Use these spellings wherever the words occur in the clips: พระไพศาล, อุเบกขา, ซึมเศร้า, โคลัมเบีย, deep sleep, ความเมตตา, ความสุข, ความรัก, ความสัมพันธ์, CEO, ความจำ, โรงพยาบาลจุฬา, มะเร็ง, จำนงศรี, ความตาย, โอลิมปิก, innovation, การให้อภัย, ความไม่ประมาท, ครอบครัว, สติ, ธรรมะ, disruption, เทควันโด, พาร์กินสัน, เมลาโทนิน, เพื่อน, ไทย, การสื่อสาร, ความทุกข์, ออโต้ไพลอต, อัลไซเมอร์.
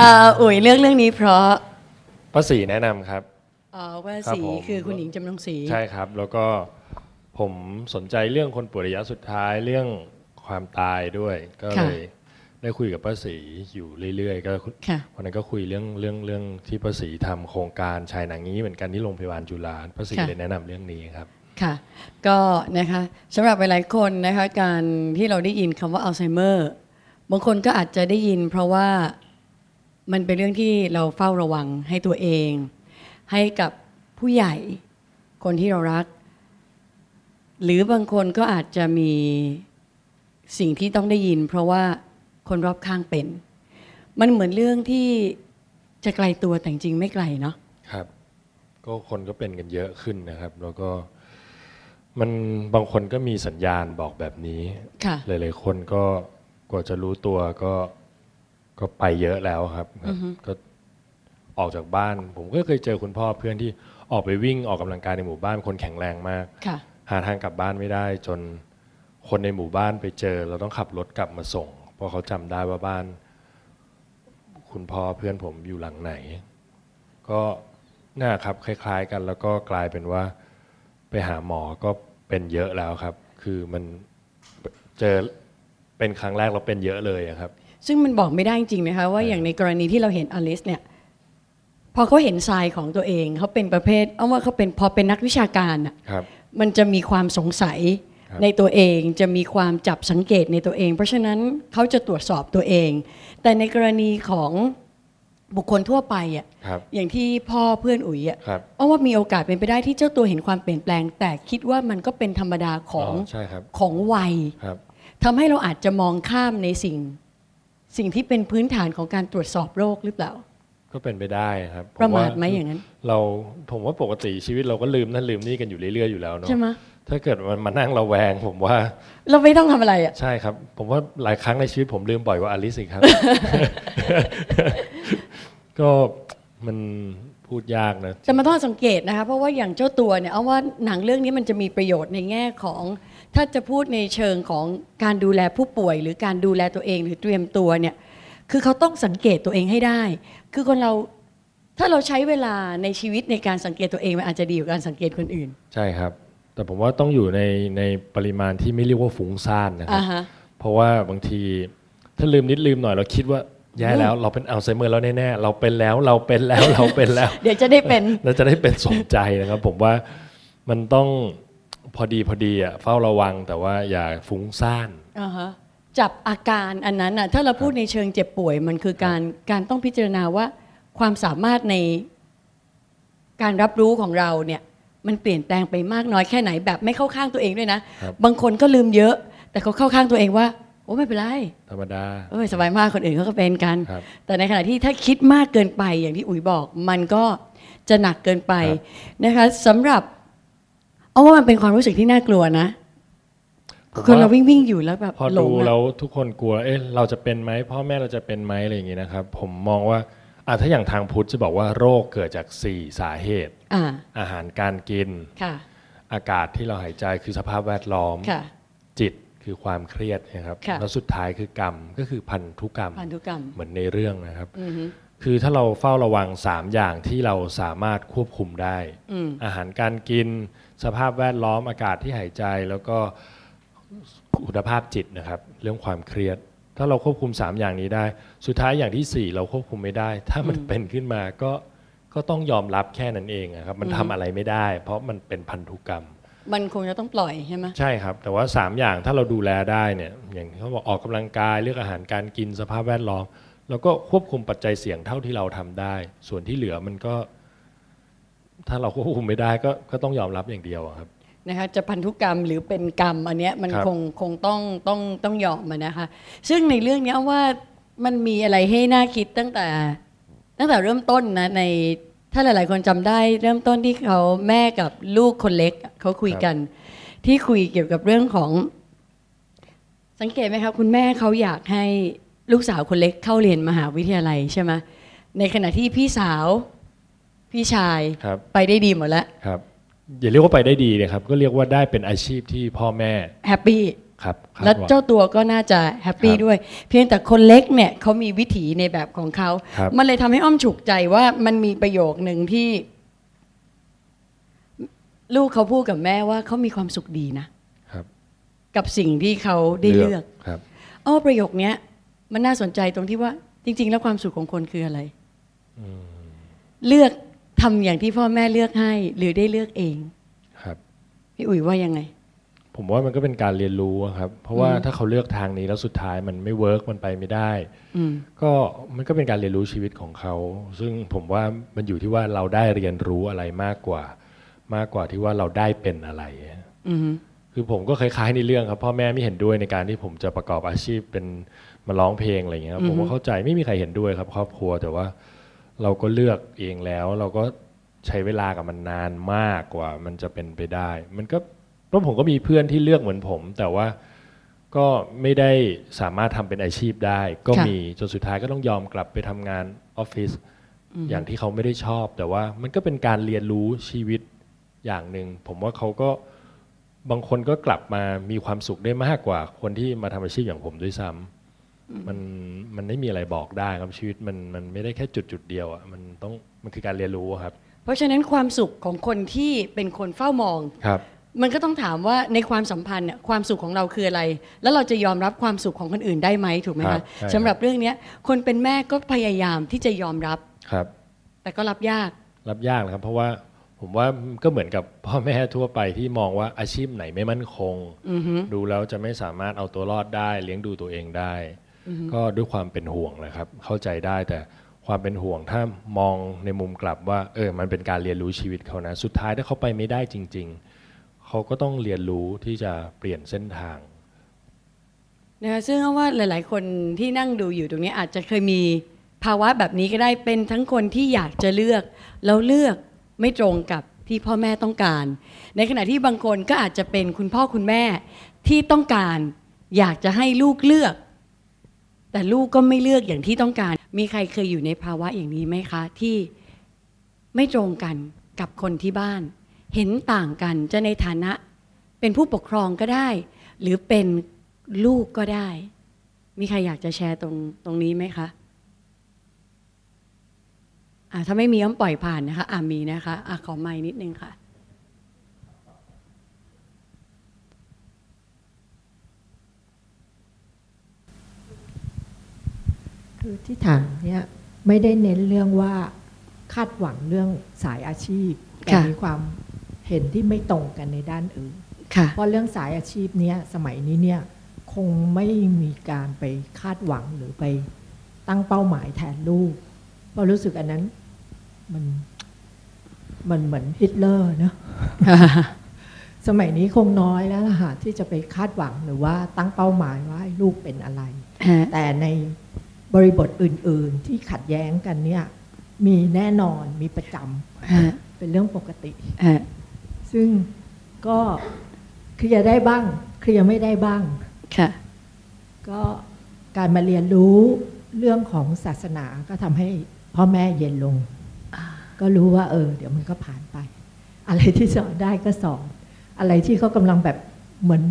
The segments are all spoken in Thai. อุ๋ยเลือกเรื่องนี้เพราะป้าศรีแนะนำครับป้าศรีคือคุณหญิงจำนงศรีใช่ครับแล้วก็ผมสนใจเรื่องคนป่วยระยะสุดท้ายเรื่องความตายด้วยก็เลยได้คุยกับป้าศรีอยู่เรื่อยๆก็วันนั้นก็คุยเรื่องที่ป้าศรีทำโครงการชายหนังนี้เหมือนกันที่โรงพยาบาลจุฬาป้าศรีเลยแนะนำเรื่องนี้ครับค่ะก็นะคะสำหรับหลายคนนะคะการที่เราได้ยินคำว่าอัลไซเมอร์บางคนก็อาจจะได้ยินเพราะว่ามันเป็นเรื่องที่เราเฝ้าระวังให้ตัวเองให้กับผู้ใหญ่คนที่เรารักหรือบางคนก็อาจจะมีสิ่งที่ต้องได้ยินเพราะว่าคนรอบข้างเป็นมันเหมือนเรื่องที่จะไกลตัวแต่จริงไม่ไกลเนาะครับก็คนก็เป็นกันเยอะขึ้นนะครับแล้วก็มันบางคนก็มีสัญญาณบอกแบบนี้หลายๆคนก็กว่าจะรู้ตัวก็ไปเยอะแล้วครับก็ออกจากบ้านผมก็เคยเจอคุณพ่อเพื่อนที่ออกไปวิ่งออกกำลังกายในหมู่บ้านคนแข็งแรงมากหาทางกลับบ้านไม่ได้จนคนในหมู่บ้านไปเจอเราต้องขับรถกลับมาส่งเพราะเขาจำได้ว่าบ้านคุณพ่อเพื่อนผมอยู่หลังไหนก็น่าครับคล้ายๆกันแล้วก็กลายเป็นว่าไปหาหมอก็เป็นเยอะแล้วครับคือมันเจอเป็นครั้งแรกเราเป็นเยอะเลยครับซึ่งมันบอกไม่ได้จริงนะคะว่าอย่างในกรณีที่เราเห็นอลิสเนี่ยพอเขาเห็นทรายของตัวเองเขาเป็นประเภทเอาว่าเขาเป็นพอเป็นนักวิชาการอ่ะมันจะมีความสงสัยในตัวเองจะมีความจับสังเกตในตัวเองเพราะฉะนั้นเขาจะตรวจสอบตัวเองแต่ในกรณีของบุคคลทั่วไปอ่ะอย่างที่พ่อเพื่อนอุ๋ยอ่ะเอาว่ามีโอกาสเป็นไปได้ที่เจ้าตัวเห็นความเปลี่ยนแปลงแต่คิดว่ามันก็เป็นธรรมดาของวัยทำให้เราอาจจะมองข้ามในสิ่งที่เป็นพื้นฐานของการตรวจสอบโรคหรือเปล่าก็เป็นไปได้ครับประมาทไหมอย่างนั้นผมว่าปกติชีวิตเราก็ลืมนั่นลืมนี่กันอยู่เรื่อยๆอยู่แล้วเนาะใช่ไหมถ้าเกิดมันมานั่งระแวงผมว่าเราไม่ต้องทำอะไรอ่ะใช่ครับผมว่าหลายครั้งในชีวิตผมลืมบ่อยว่าอลิสครับก็มันพูดยากนะจะมาต้องสังเกตนะคะเพราะว่าอย่างเจ้าตัวเนี่ยเอาว่าหนังเรื่องนี้มันจะมีประโยชน์ในแง่ของถ้าจะพูดในเชิงของการดูแลผู้ป่วยหรือการดูแลตัวเองหรือเตรียมตัวเนี่ยคือเขาต้องสังเกตตัวเองให้ได้คือคนเราถ้าเราใช้เวลาในชีวิตในการสังเกตตัวเองมันอาจจะดีกว่าการสังเกตคนอื่นใช่ครับแต่ผมว่าต้องอยู่ในปริมาณที่ไม่เรียกว่าฟุ้งซ่านนะครับเพราะว่าบางทีถ้าลืมนิดลืมหน่อยเราคิดว่าแย่แล้วเราเป็นอัลไซเมอร์แล้วแน่ๆเราเป็นแล้ว เดี๋ยวจะได้เป็นเราจะได้เป็นสมใจนะครับผมว่ามันต้องพอดีอ่ะเฝ้าระวังแต่ว่าอย่าฟุ้งซ่านจับอาการอันนั้นอ่ะถ้าเราพูดในเชิงเจ็บป่วยมันคือการต้องพิจารณาว่าความสามารถในการรับรู้ของเราเนี่ยมันเปลี่ยนแปลงไปมากน้อยแค่ไหนแบบไม่เข้าข้างตัวเองด้วยนะบางคนก็ลืมเยอะแต่เขาเข้าข้างตัวเองว่าโอ้ไม่เป็นไรธรรมดาเอ้ยสบายมากคนอื่นเขาก็เป็นกันแต่ในขณะที่ถ้าคิดมากเกินไปอย่างที่อุ๋ยบอกมันก็จะหนักเกินไปนะคะสำหรับเอาว่ามันเป็นความรู้สึกที่น่ากลัวนะคนเราวิ่งอยู่แล้วแบบพอดูแล้วทุกคนกลัวเอ๊ะเราจะเป็นไหมพ่อแม่เราจะเป็นไหมอะไรอย่างงี้นะครับผมมองว่าถ้าอย่างทางพุทธจะบอกว่าโรคเกิดจาก4 สาเหตุอาหารการกินอากาศที่เราหายใจคือสภาพแวดล้อมจิตคือความเครียดนะครับแล้วสุดท้ายคือกรรมก็คือพันธุกรรมเหมือนในเรื่องนะครับคือถ้าเราเฝ้าระวัง3อย่างที่เราสามารถควบคุมได้อาหารการกินสภาพแวดล้อมอากาศที่หายใจแล้วก็คุณภาพจิตนะครับเรื่องความเครียดถ้าเราควบคุม3อย่างนี้ได้สุดท้ายอย่างที่4เราควบคุมไม่ได้ถ้ามันเป็นขึ้นมาก็ต้องยอมรับแค่นั้นเองครับมันทำอะไรไม่ได้เพราะมันเป็นพันธุกรรมมันคงจะต้องปล่อยใช่ไหมใช่ครับแต่ว่า3อย่างถ้าเราดูแลได้เนี่ยอย่างเขาบอกออกกำลังกายเลือกอาหารการกินสภาพแวดล้อมแล้วก็ควบคุมปัจจัยเสี่ยงเท่าที่เราทำได้ส่วนที่เหลือมันก็ถ้าเราควบคุมไม่ได้ก็ต้องยอมรับอย่างเดียวครับนะคะจะพันธุกรรมหรือเป็นกรรมอันเนี้ยมันคงต้องยอมนะคะซึ่งในเรื่องนี้ว่ามันมีอะไรให้น่าคิดตั้งแต่เริ่มต้นนะในถ้าหลายๆคนจำได้เริ่มต้นที่เขาแม่กับลูกคนเล็กเขาคุยกันที่คุยเกี่ยวกับเรื่องของสังเกตไหมคะคุณแม่เขาอยากให้ลูกสาวคนเล็กเข้าเรียนมหาวิทยาลัยใช่ไหมในขณะที่พี่สาวพี่ชายไปได้ดีหมดแล้วอย่าเรียกว่าไปได้ดีเลยครับก็เรียกว่าได้เป็นอาชีพที่พ่อแม่แฮปปี้ แล้วเจ้าตัวก็น่าจะแฮปปี้ด้วยเพียงแต่คนเล็กเนี่ยเขามีวิถีในแบบของเขามันเลยทำให้อ้อมฉุกใจว่ามันมีประโยคหนึ่งที่ลูกเขาพูดกับแม่ว่าเขามีความสุขดีนะกับสิ่งที่เขาได้เลือกอ้อประโยคนี้มันน่าสนใจตรงที่ว่าจริงๆแล้วความสุขของคนคืออะไรเลือกทำอย่างที่พ่อแม่เลือกให้หรือได้เลือกเองพี่อุ๋ยว่ายังไงผมว่ามันก็เป็นการเรียนรู้ครับเพราะว่าถ้าเขาเลือกทางนี้แล้วสุดท้ายมันไม่เวิร์กมันไปไม่ได้ก็มันก็เป็นการเรียนรู้ชีวิตของเขาซึ่งผมว่ามันอยู่ที่ว่าเราได้เรียนรู้อะไรมากกว่าที่ว่าเราได้เป็นอะไรคือผมก็คล้ายๆในเรื่องครับพ่อแม่ไม่เห็นด้วยในการที่ผมจะประกอบอาชีพเป็นมาร้องเพลงอะไรอย่างเงี้ยผมก็เข้าใจไม่มีใครเห็นด้วยครับครอบครัวแต่ว่าเราก็เลือกเองแล้วเราก็ใช้เวลากับมันนานมากกว่ามันจะเป็นไปได้มันก็เพราะผมก็มีเพื่อนที่เลือกเหมือนผมแต่ว่าก็ไม่ได้สามารถทำเป็นอาชีพได้ก็มีจนสุดท้ายก็ต้องยอมกลับไปทำงานออฟฟิศอย่างที่เขาไม่ได้ชอบแต่ว่ามันก็เป็นการเรียนรู้ชีวิตอย่างหนึ่งผมว่าเขาก็บางคนก็กลับมามีความสุขได้มากกว่าคนที่มาทำอาชีพอย่างผมด้วยซ้ำมันไม่มีอะไรบอกได้ครับชีวิตมันไม่ได้แค่จุดเดียวอ่ะมันคือการเรียนรู้ครับเพราะฉะนั้นความสุขของคนที่เป็นคนเฝ้ามองมันก็ต้องถามว่าในความสัมพันธ์เนี่ยความสุขของเราคืออะไรแล้วเราจะยอมรับความสุขของคนอื่นได้ไหมถูกไหมคะสำหรับเรื่องนี้คนเป็นแม่ก็พยายามที่จะยอมรับแต่ก็รับยากนะครับเพราะว่าผมว่าก็เหมือนกับพ่อแม่ทั่วไปที่มองว่าอาชีพไหนไม่มั่นคงดูแล้วจะไม่สามารถเอาตัวรอดได้เลี้ยงดูตัวเองได้ก็ด้วยความเป็นห่วงนะครับเข้าใจได้แต่ความเป็นห่วงถ้ามองในมุมกลับว่ามันเป็นการเรียนรู้ชีวิตเขานะสุดท้ายถ้าเขาไปไม่ได้จริงๆเขาก็ต้องเรียนรู้ที่จะเปลี่ยนเส้นทางนะคะซึ่งว่าหลายๆคนที่นั่งดูอยู่ตรงนี้อาจจะเคยมีภาวะแบบนี้ก็ได้เป็นทั้งคนที่อยากจะเลือกแล้วเลือกไม่ตรงกับที่พ่อแม่ต้องการในขณะที่บางคนก็อาจจะเป็นคุณพ่อคุณแม่ที่ต้องการอยากจะให้ลูกเลือกแต่ลูกก็ไม่เลือกอย่างที่ต้องการมีใครเคยอยู่ในภาวะอย่างนี้ไหมคะที่ไม่ตรงกันกับคนที่บ้านเห็นต่างกันจะในฐานะเป็นผู้ปกครองก็ได้หรือเป็นลูกก็ได้มีใครอยากจะแชร์ตรงนี้ไหมคะถ้าไม่มีอ้อมปล่อยผ่านนะคะมีนะคะขอไมค์นิดนึงค่ะคือที่ถามเนี่ยไม่ได้เน้นเรื่องว่าคาดหวังเรื่องสายอาชีพแต่มีความเห็นที่ไม่ตรงกันในด้านอื่นเพราะเรื่องสายอาชีพเนี่ยสมัยนี้เนี่ยคงไม่มีการไปคาดหวังหรือไปตั้งเป้าหมายแทนลูกเพราะรู้สึกอันนั้นมันเหมือนฮิตเลอร์เนอะ สมัยนี้คงน้อยแล้วล่ะค่ะที่จะไปคาดหวังหรือว่าตั้งเป้าหมายว่าลูกเป็นอะไร แต่ในบริบทอื่นๆที่ขัดแย้งกันเนี่ยมีแน่นอนมีประจำเป็นเรื่องปกติซึ่งก็เคลียร์ได้บ้างเคลียร์ไม่ได้บ้างก็การมาเรียนรู้เรื่องของศาสนาก็ทำให้พ่อแม่เย็นลงก็รู้ว่าเดี๋ยวมันก็ผ่านไปอะไรที่สอนได้ก็สอนอะไรที่เขากำลังแบบเหมือน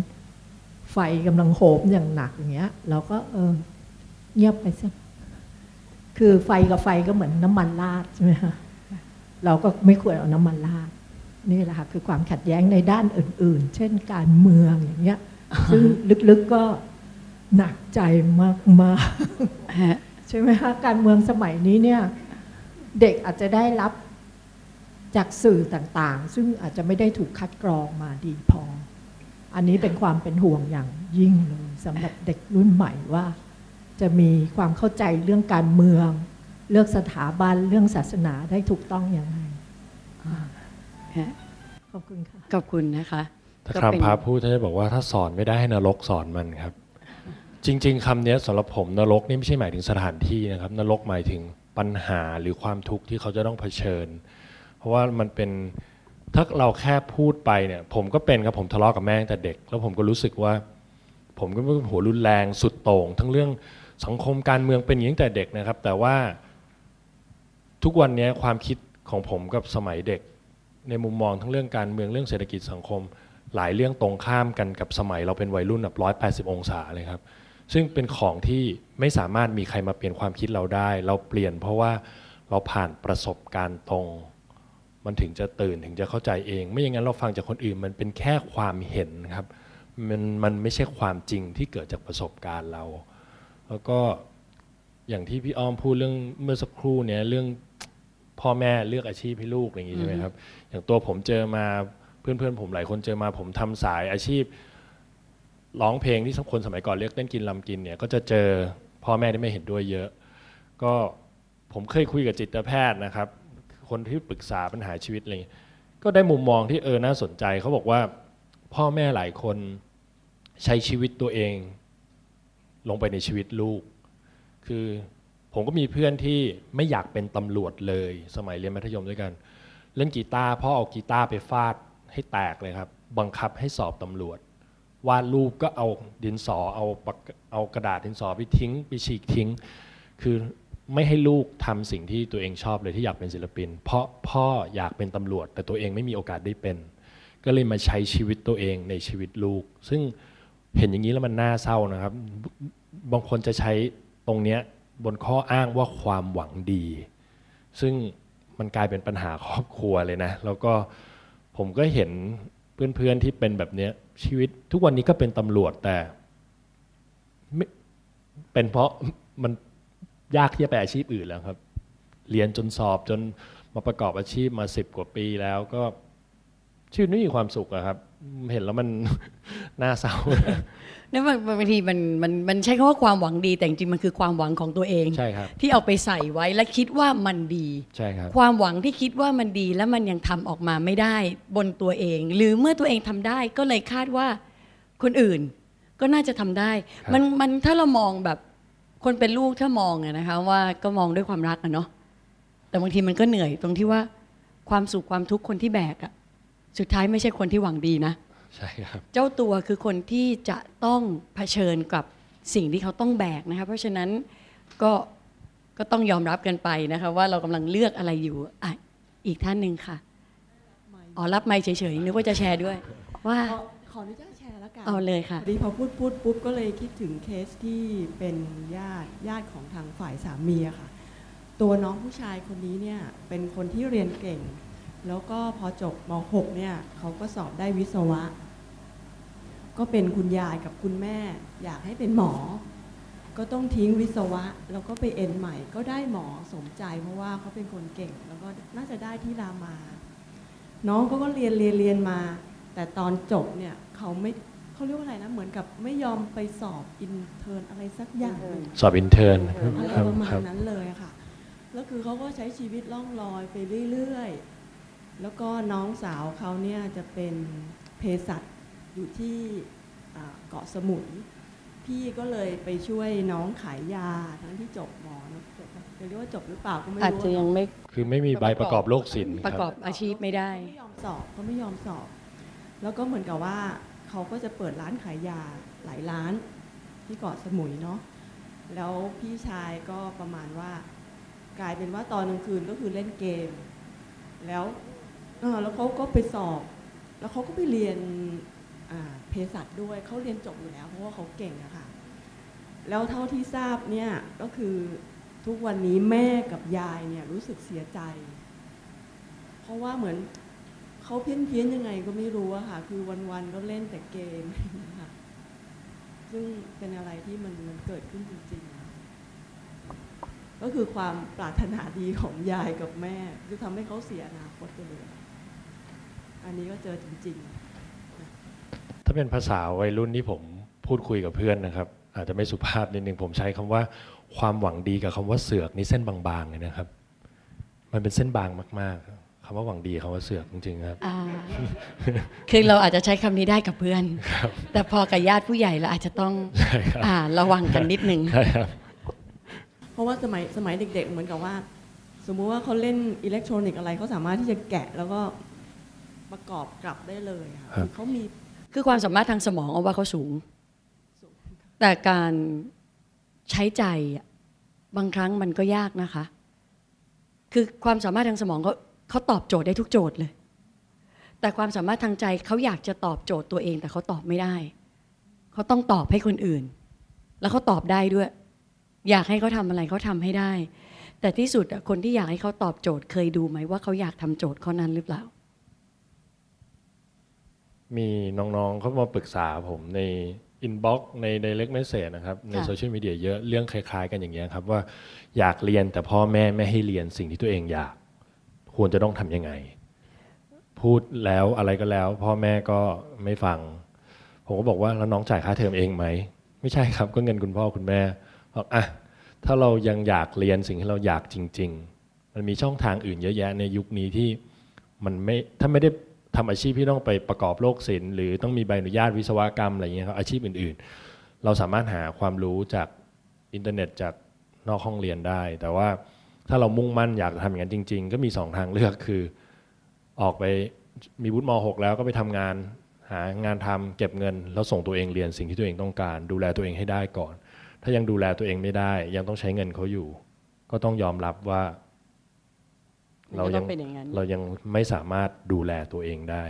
ไฟกำลังโหมอย่างหนักอย่างเงี้ยเราก็เงียบไปซะคือไฟกับไฟก็เหมือนน้ำมันราดใช่ไหมคะเราก็ไม่ควรเอาน้ำมันราดนี่แหละค่ะคือความขัดแย้งในด้านอื่นๆเช่นการเมืองอย่างเงี้ยซึ่งลึกๆก็หนักใจมากๆใช่ไหมคะการเมืองสมัยนี้เนี่ยเด็กอาจจะได้รับจากสื่อต่างๆซึ่งอาจจะไม่ได้ถูกคัดกรองมาดีพออันนี้เป็นความเป็นห่วงอย่างยิ่งเลยสำหรับเด็กรุ่นใหม่ว่าจะมีความเข้าใจเรื่องการเมืองเรื่องสถาบันเรื่องศาสนาได้ถูกต้องอย่างไรขอบคุณค่ะขอบคุณนะคะถ้าคำพระพูดท่านจะบอกว่าถ้าสอนไม่ได้ให้นรกสอนมันครับจริงๆคำนี้สำหรับผมนรกนี่ไม่ใช่หมายถึงสถานที่นะครับนรกหมายถึงปัญหาหรือความทุกข์ที่เขาจะต้องเผชิญเพราะว่ามันเป็นถ้าเราแค่พูดไปเนี่ยผมก็เป็นครับผมทะเลาะกับแม่ตั้งแต่เด็กแล้วผมก็รู้สึกว่าผมก็เป็นหัวรุนแรงสุดโต่งทั้งเรื่องสังคมการเมืองเป็นอย่างแต่เด็กนะครับแต่ว่าทุกวันนี้ความคิดของผมกับสมัยเด็กในมุมมองทั้งเรื่องการเมืองเรื่องเศรษฐกิจสังคม หลายเรื่องตรงข้ามกันกับสมัยเราเป็นวัยรุ่นแบบ180องศาเลยครับซึ่งเป็นของที่ไม่สามารถมีใครมาเปลี่ยนความคิดเราได้เราเปลี่ยนเพราะว่าเราผ่านประสบการณ์ตรงมันถึงจะตื่นถึงจะเข้าใจเองไม่อย่างนั้นเราฟังจากคนอื่นมันเป็นแค่ความเห็นครับมันไม่ใช่ความจริงที่เกิดจากประสบการณ์เราแล้วก็อย่างที่พี่อ้อมพูดเรื่องเมื่อสักครู่เนี้ยเรื่องพ่อแม่เลือกอาชีพให้ลูกอะไรอย่างงี้ใช่ไหมครับอย่างตัวผมเจอมาเพื่อนๆผมหลายคนเจอมาผมทำสายอาชีพร้องเพลงที่สังคมสมัยก่อนเรียกเต้นกินลำกินเนี่ยก็จะเจอพ่อแม่ที่ไม่เห็นด้วยเยอะก็ผมเคยคุยกับจิตแพทย์นะครับคนที่ปรึกษาปัญหาชีวิตอะไรก็ได้มุมมองที่น่าสนใจเขาบอกว่าพ่อแม่หลายคนใช้ชีวิตตัวเองลงไปในชีวิตลูกคือผมก็มีเพื่อนที่ไม่อยากเป็นตำรวจเลยสมัยเรียนมัธยมด้วยกันเล่นกีตาร์พ่อเอากีตาร์ไปฟาดให้แตกเลยครับบังคับให้สอบตำรวจวาดรูปก็เอาดินสอเอากระดาษดินสอไปทิ้งไปฉีกทิ้งคือไม่ให้ลูกทำสิ่งที่ตัวเองชอบเลยที่อยากเป็นศิลปินเพราะพ่ออยากเป็นตำรวจแต่ตัวเองไม่มีโอกาสได้เป็นก็เลยมาใช้ชีวิตตัวเองในชีวิตลูกซึ่งเห็นอย่างนี้แล้วมันน่าเศร้านะครับบางคนจะใช้ตรงเนี้ยบนข้ออ้างว่าความหวังดีซึ่งมันกลายเป็นปัญหาครอบครัวเลยนะแล้วก็ผมก็เห็นเพื่อนๆที่เป็นแบบเนี้ยชีวิตทุกวันนี้ก็เป็นตำรวจแต่ไม่เป็นเพราะมันยากที่จะไปอาชีพอื่นแล้วครับเรียนจนสอบจนมาประกอบอาชีพมา10 กว่าปีแล้วก็ชีวิตไม่มีความสุขอะครับเห็นแล้วมันน่าเศร้าเนี่ยบางทีมันใช้คำว่าความหวังดีแต่จริงมันคือความหวังของตัวเองใช่ครับที่เอาไปใส่ไว้และคิดว่ามันดีใช่ครับความหวังที่คิดว่ามันดีแล้วมันยังทำออกมาไม่ได้บนตัวเองหรือเมื่อตัวเองทำได้ก็เลยคาดว่าคนอื่นก็น่าจะทำได้มันถ้าเรามองแบบคนเป็นลูกถ้ามองอะนะคะว่าก็มองด้วยความรักอะเนาะแต่บางทีมันก็เหนื่อยตรงที่ว่าความสุขความทุกข์คนที่แบกอะสุดท้ายไม่ใช่คนที่หวังดีนะใช่ครับเจ้าตัวคือคนที่จะต้องเผชิญกับสิ่งที่เขาต้องแบกนะคะเพราะฉะนั้นก็ต้องยอมรับกันไปนะคะว่าเรากำลังเลือกอะไรอยู่อีกท่านหนึ่งค่ะอ๋อรับไมค์เฉยๆนึกว่าจะแชร์ด้วยว่าขออนุญาตแชร์แล้วกันเอาเลยค่ะพอพูดปุ๊บก็เลยคิดถึงเคสที่เป็นญาติของทางฝ่ายสามีอะค่ะตัวน้องผู้ชายคนนี้เนี่ยเป็นคนที่เรียนเก่งแล้วก็พอจบม.6 เนี่ยเขาก็สอบได้วิศวะก็เป็นคุณยายกับคุณแม่อยากให้เป็นหมอก็ต้องทิ้งวิศวะแล้วก็ไปเอ็นใหม่ก็ได้หมอสมใจเพราะว่าเขาเป็นคนเก่งแล้วก็น่าจะได้ที่รามาน้องก็เรียนมาแต่ตอนจบเนี่ยเขาเรียกว่าอะไรนะเหมือนกับไม่ยอมไปสอบอินเทอร์นอะไรสักอย่างสอบอินเทอร์นอะไรประมาณนั้นเลยค่ะแล้วคือเขาก็ใช้ชีวิตล่องลอยไปเรื่อยแล้วก็น้องสาวเขาเนี่ยจะเป็นเภสัชอยู่ที่เกาะสมุยพี่ก็เลยไปช่วยน้องขายยาทั้งที่จบหมอจะเรียกว่าจบหรือเปล่าก็ไม่รู้อาจจะยังไม่คือไม่มีใบประกอบโรคศิลป์ประกอบอาชีพไม่ได้ไม่ยอมสอบเขาไม่ยอมสอบแล้วก็เหมือนกับว่าเขาก็จะเปิดร้านขายยาหลายร้านที่เกาะสมุยเนาะแล้วพี่ชายก็ประมาณว่ากลายเป็นว่าตอนกลางคืนก็คือเล่นเกมแล้วเขาก็ไปสอบแล้วเขาก็ไปเรียนเภสัชด้วยเขาเรียนจบอยู่แล้วเพราะว่าเขาเก่งอะค่ะแล้วเท่าที่ทราบเนี่ยก็คือทุกวันนี้แม่กับยายเนี่ยรู้สึกเสียใจเพราะว่าเหมือนเขาเพี้ยนยังไงก็ไม่รู้อะค่ะคือวันๆก็เล่นแต่เกมนะคะซึ่งเป็นอะไรที่มันเกิดขึ้นจริงๆก็คือความปรารถนาดีของยายกับแม่ที่ทำให้เขาเสียอนาคตไปเลยอันนี้ก็เจอจริงๆถ้าเป็นภาษาวัยรุ่นที่ผมพูดคุยกับเพื่อนนะครับอาจจะไม่สุภาพนิดนึงผมใช้คำว่าความหวังดีกับคำว่าเสือกนี่เส้นบางๆเลยนะครับมันเป็นเส้นบางมากๆคำว่าหวังดีคำว่าเสือกจริงๆครับคือเราอาจจะใช้คำนี้ได้กับเพื่อนแต่พอกับญาติผู้ใหญ่เราอาจจะต้องระวังกันนิดนึงเพราะว่าสมัยเด็กๆเหมือนกับว่าสมมุติว่าเขาเล่นอิเล็กทรอนิกส์อะไรเขาสามารถที่จะแกะแล้วก็ประกอบกลับได้เลยค่ะเขามีคือความสามารถทางสมองเอาว่าเขาสูงแต่การใช้ใจบางครั้งมันก็ยากนะคะคือความสามารถทางสมองเขาตอบโจทย์ได้ทุกโจทย์เลย แต่ความสามารถทางใจเขาอยากจะตอบโจทย์ตัวเองแต่เขาตอบไม่ได้เขาต้องตอบให้คนอื่นแล้วเขาตอบได้ด้วยอยากให้เขาทำอะไรเขาทำให้ได้แต่ที่สุดคนที่อยากให้เขาตอบโจทย์เคยดูไหมว่าเขาอยากทำโจทย์ข้อนั้นหรือเปล่ามีน้องๆเขามาปรึกษาผมในอินบ็อกซ์ใน direct message นะครับในโซเชียลมีเดียเยอะเรื่องคล้ายๆกันอย่างเงี้ยครับว่าอยากเรียนแต่พ่อแม่ไม่ให้เรียนสิ่งที่ตัวเองอยากควรจะต้องทำยังไงพูดแล้วอะไรก็แล้วพ่อแม่ก็ไม่ฟังผมก็บอกว่าแล้วน้องจ่ายค่าเทอมเองไหมไม่ใช่ครับก็เงินคุณพ่อคุณแม่บอกอ่ะถ้าเรายังอยากเรียนสิ่งที่เราอยากจริงๆมันมีช่องทางอื่นเยอะแยะในยุคนี้ที่มันไม่ถ้าไม่ได้ทำอาชีพที่ต้องไปประกอบโลกศิลป์หรือต้องมีใบอนุญาตวิศวกรรมอะไรอย่างเงี้ยครับอาชีพอื่นๆเราสามารถหาความรู้จากอินเทอร์เน็ตจากนอกห้องเรียนได้แต่ว่าถ้าเรามุ่งมั่นอยากจะทำอย่างนั้นจริงๆก็มี2ทางเลือกคือออกไปมีวุฒิม.6 แล้วก็ไปทำงานหางานทำเก็บเงินแล้วส่งตัวเองเรียนสิ่งที่ตัวเองต้องการดูแลตัวเองให้ได้ก่อนถ้ายังดูแลตัวเองไม่ได้ยังต้องใช้เงินเขาอยู่ก็ต้องยอมรับว่าเรายังไม่สามารถดูแลตัวเองได้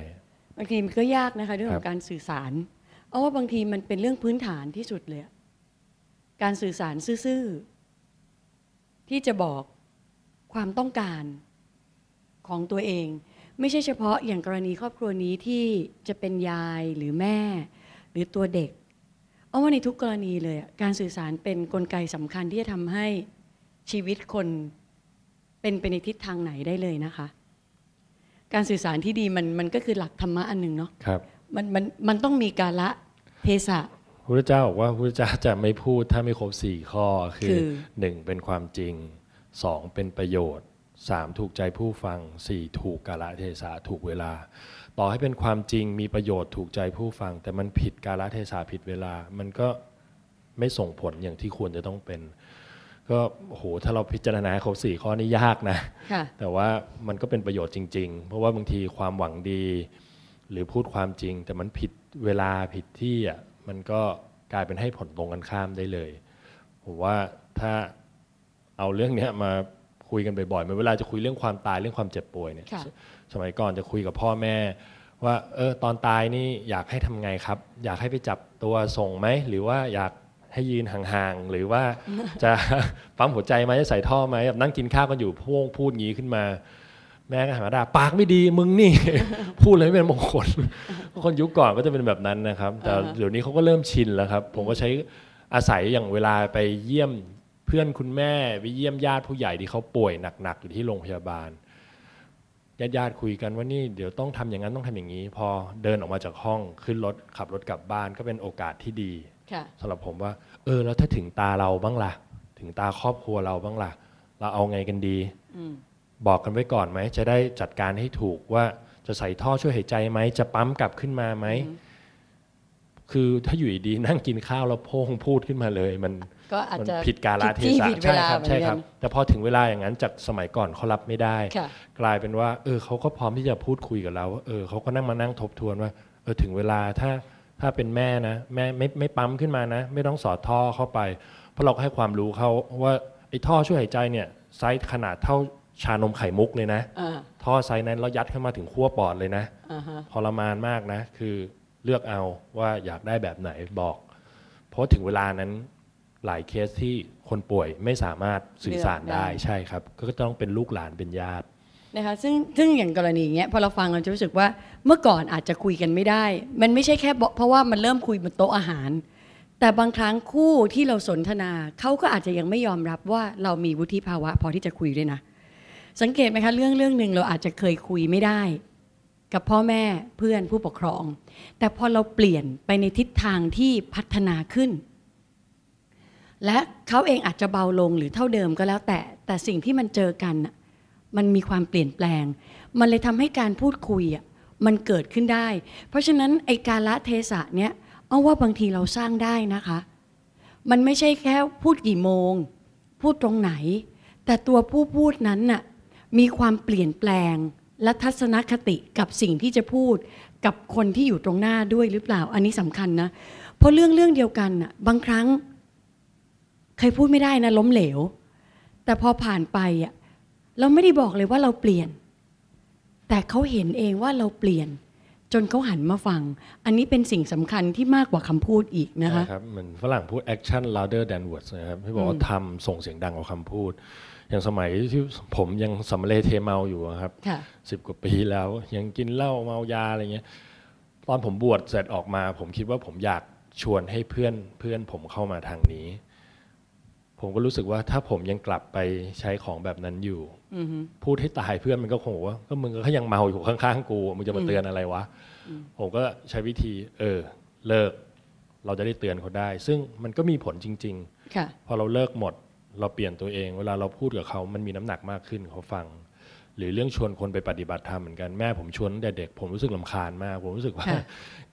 บางทีมันก็ยากนะคะเรื่องของการสื่อสารเอาว่าบางทีมันเป็นเรื่องพื้นฐานที่สุดเลยการสื่อสารซื่อๆที่จะบอกความต้องการของตัวเองไม่ใช่เฉพาะอย่างกรณีครอบครัวนี้ที่จะเป็นยายหรือแม่หรือตัวเด็กเอาว่าในทุกกรณีเลยการสื่อสารเป็นกลไกสำคัญที่จะทำให้ชีวิตคนเป็นไปในทิศทางไหนได้เลยนะคะการสื่อสารที่ดีมันก็คือหลักธรรมะอันหนึ่งเนาะครับมันต้องมีกาลเทศะพระพุทธเจ้าบอกว่าพระพุทธเจ้าจะไม่พูดถ้าไม่ครบ4ข้อคือ1เป็นความจริง2เป็นประโยชน์3ถูกใจผู้ฟัง4ถูกกาลเทศะถูกเวลาต่อให้เป็นความจริงมีประโยชน์ถูกใจผู้ฟังแต่มันผิดกาลเทศะผิดเวลามันก็ไม่ส่งผลอย่างที่ควรจะต้องเป็นก็โหถ้าเราพิจารณาครบ4ข้อนี้ยากนะแต่ว่ามันก็เป็นประโยชน์จริงๆเพราะว่าบางทีความหวังดีหรือพูดความจริงแต่มันผิดเวลาผิดที่อ่ะมันก็กลายเป็นให้ผลตรงกันข้ามได้เลยผมว่าถ้าเอาเรื่องเนี้ยมาคุยกันบ่อยๆเมื่อเวลาจะคุยเรื่องความตายเรื่องความเจ็บป่วยเนี่ยสมัยก่อนจะคุยกับพ่อแม่ว่าตอนตายนี่อยากให้ทำไงครับอยากให้ไปจับตัวส่งไหมหรือว่าอยากให้ยืนห่างๆหรือว่าจะปั๊มหัวใจไหมจะใส่ท่อไหมแบบนั่งกินข้าวกันอยู่พ่วงพูดงี้ขึ้นมาแม่ก็หันมาด่าปากไม่ดีมึงนี่ พูดเลยไม่เป็นมงคล คนยุคก่อนก็จะเป็นแบบนั้นนะครับแต่เดี๋ยวนี้เขาก็เริ่มชินแล้วครับผมก็ใช้อาศัยอย่างเวลาไปเยี่ยมเพื่อนคุณแม่ไปเยี่ยมญาติผู้ใหญ่ที่เขาป่วยหนักๆอยู่ที่โรงพยาบาลญาติคุยกันว่านี่เดี๋ยวต้องทำอย่างนั้นต้องทำอย่างนี้พอเดินออกมาจากห้องขึ้นรถขับรถกลับบ้านก็เป็นโอกาสที่ดีสำหรับผมว่าแล้วถ้าถึงตาเราบ้างล่ะถึงตาครอบครัวเราบ้างล่ะเราเอาไงกันดีบอกกันไว้ก่อนไหมจะได้จัดการให้ถูกว่าจะใส่ท่อช่วยหายใจไหมจะปั๊มกลับขึ้นมาไหมคือถ้าอยู่ดีนั่งกินข้าวแล้วพ่งพูดขึ้นมาเลยมันผิดกาลเทศะใช่ครับใช่ครับแต่พอถึงเวลาอย่างนั้นจากสมัยก่อนเขารับไม่ได้กลายเป็นว่าเขาก็พร้อมที่จะพูดคุยกับเราเขาก็มานั่งทบทวนว่าถึงเวลาถ้าเป็นแม่นะแม่ไม่ปั๊มขึ้นมานะไม่ต้องสอดท่อเข้าไปเพราะเราให้ความรู้เขาว่าไอ้ท่อช่วยหายใจเนี่ยไซส์ขนาดเท่าชานมไข่มุกเลยนะท่อไซส์นั้นเรายัดเข้ามาถึงขั้วปอดเลยนะทรมานมากนะคือเลือกเอาว่าอยากได้แบบไหนบอกเพราะถึงเวลานั้นหลายเคสที่คนป่วยไม่สามารถสื่อสารได้ใช่ครับก็ต้องเป็นลูกหลานเป็นญาตินะคะซึ่งอย่างกรณีเงี้ยพอเราฟังเราจะรู้สึกว่าเมื่อก่อนอาจจะคุยกันไม่ได้มันไม่ใช่แค่เพราะว่ามันเริ่มคุยบนโต๊ะอาหารแต่บางครั้งคู่ที่เราสนทนาเขาก็อาจจะยังไม่ยอมรับว่าเรามีวุฒิภาวะพอที่จะคุยด้วยนะสังเกตไหมคะเรื่องนึงเราอาจจะเคยคุยไม่ได้กับพ่อแม่เพื่อนผู้ปกครองแต่พอเราเปลี่ยนไปในทิศทางที่พัฒนาขึ้นและเขาเองอาจจะเบาลงหรือเท่าเดิมก็แล้วแต่สิ่งที่มันเจอกันมันมีความเปลี่ยนแปลงมันเลยทำให้การพูดคุยมันเกิดขึ้นได้เพราะฉะนั้นไอ้กาลเทศะเนี้ยเอาว่าบางทีเราสร้างได้นะคะมันไม่ใช่แค่พูดกี่โมงพูดตรงไหนแต่ตัวผู้พูดนั้นน่ะมีความเปลี่ยนแปลงและทัศนคติกับสิ่งที่จะพูดกับคนที่อยู่ตรงหน้าด้วยหรือเปล่าอันนี้สำคัญนะเพราะเรื่องเดียวกันน่ะบางครั้งเคยพูดไม่ได้นะล้มเหลวแต่พอผ่านไปเราไม่ได้บอกเลยว่าเราเปลี่ยน แต่เขาเห็นเองว่าเราเปลี่ยนจนเขาหันมาฟังอันนี้เป็นสิ่งสำคัญที่มากกว่าคำพูดอีกนะคะครับเหมือนฝรั่งพูด action louder than words นะครับที่บอกว่าทำส่งเสียงดังกว่าคำพูดอย่างสมัยที่ผมยังสำเร็จเทเมาอยู่ครับ10 กว่าปีแล้วยังกินเหล้าเมายาอะไรเงี้ยตอนผมบวชเสร็จออกมาผมคิดว่าผมอยากชวนให้เพื่อนผมเข้ามาทางนี้ผมก็รู้สึกว่าถ้าผมยังกลับไปใช้ของแบบนั้นอยู่พูดให้ตายเพื่อนมันก็คงว่าก็มึงก็ยังเมาอยู่ข้างๆกูมึงจะมาเตือนอะไรวะผมก็ใช้วิธีเลิกเราจะได้เตือนเขาได้ซึ่งมันก็มีผลจริงๆพอเราเลิกหมดเราเปลี่ยนตัวเองเวลาเราพูดกับเขามันมีน้ำหนักมากขึ้นเขาฟังหรือเรื่องชวนคนไปปฏิบัติธรรมเหมือนกันแม่ผมชวนตั้งแต่เด็กผมรู้สึกรำคาญมากผมรู้สึกว่า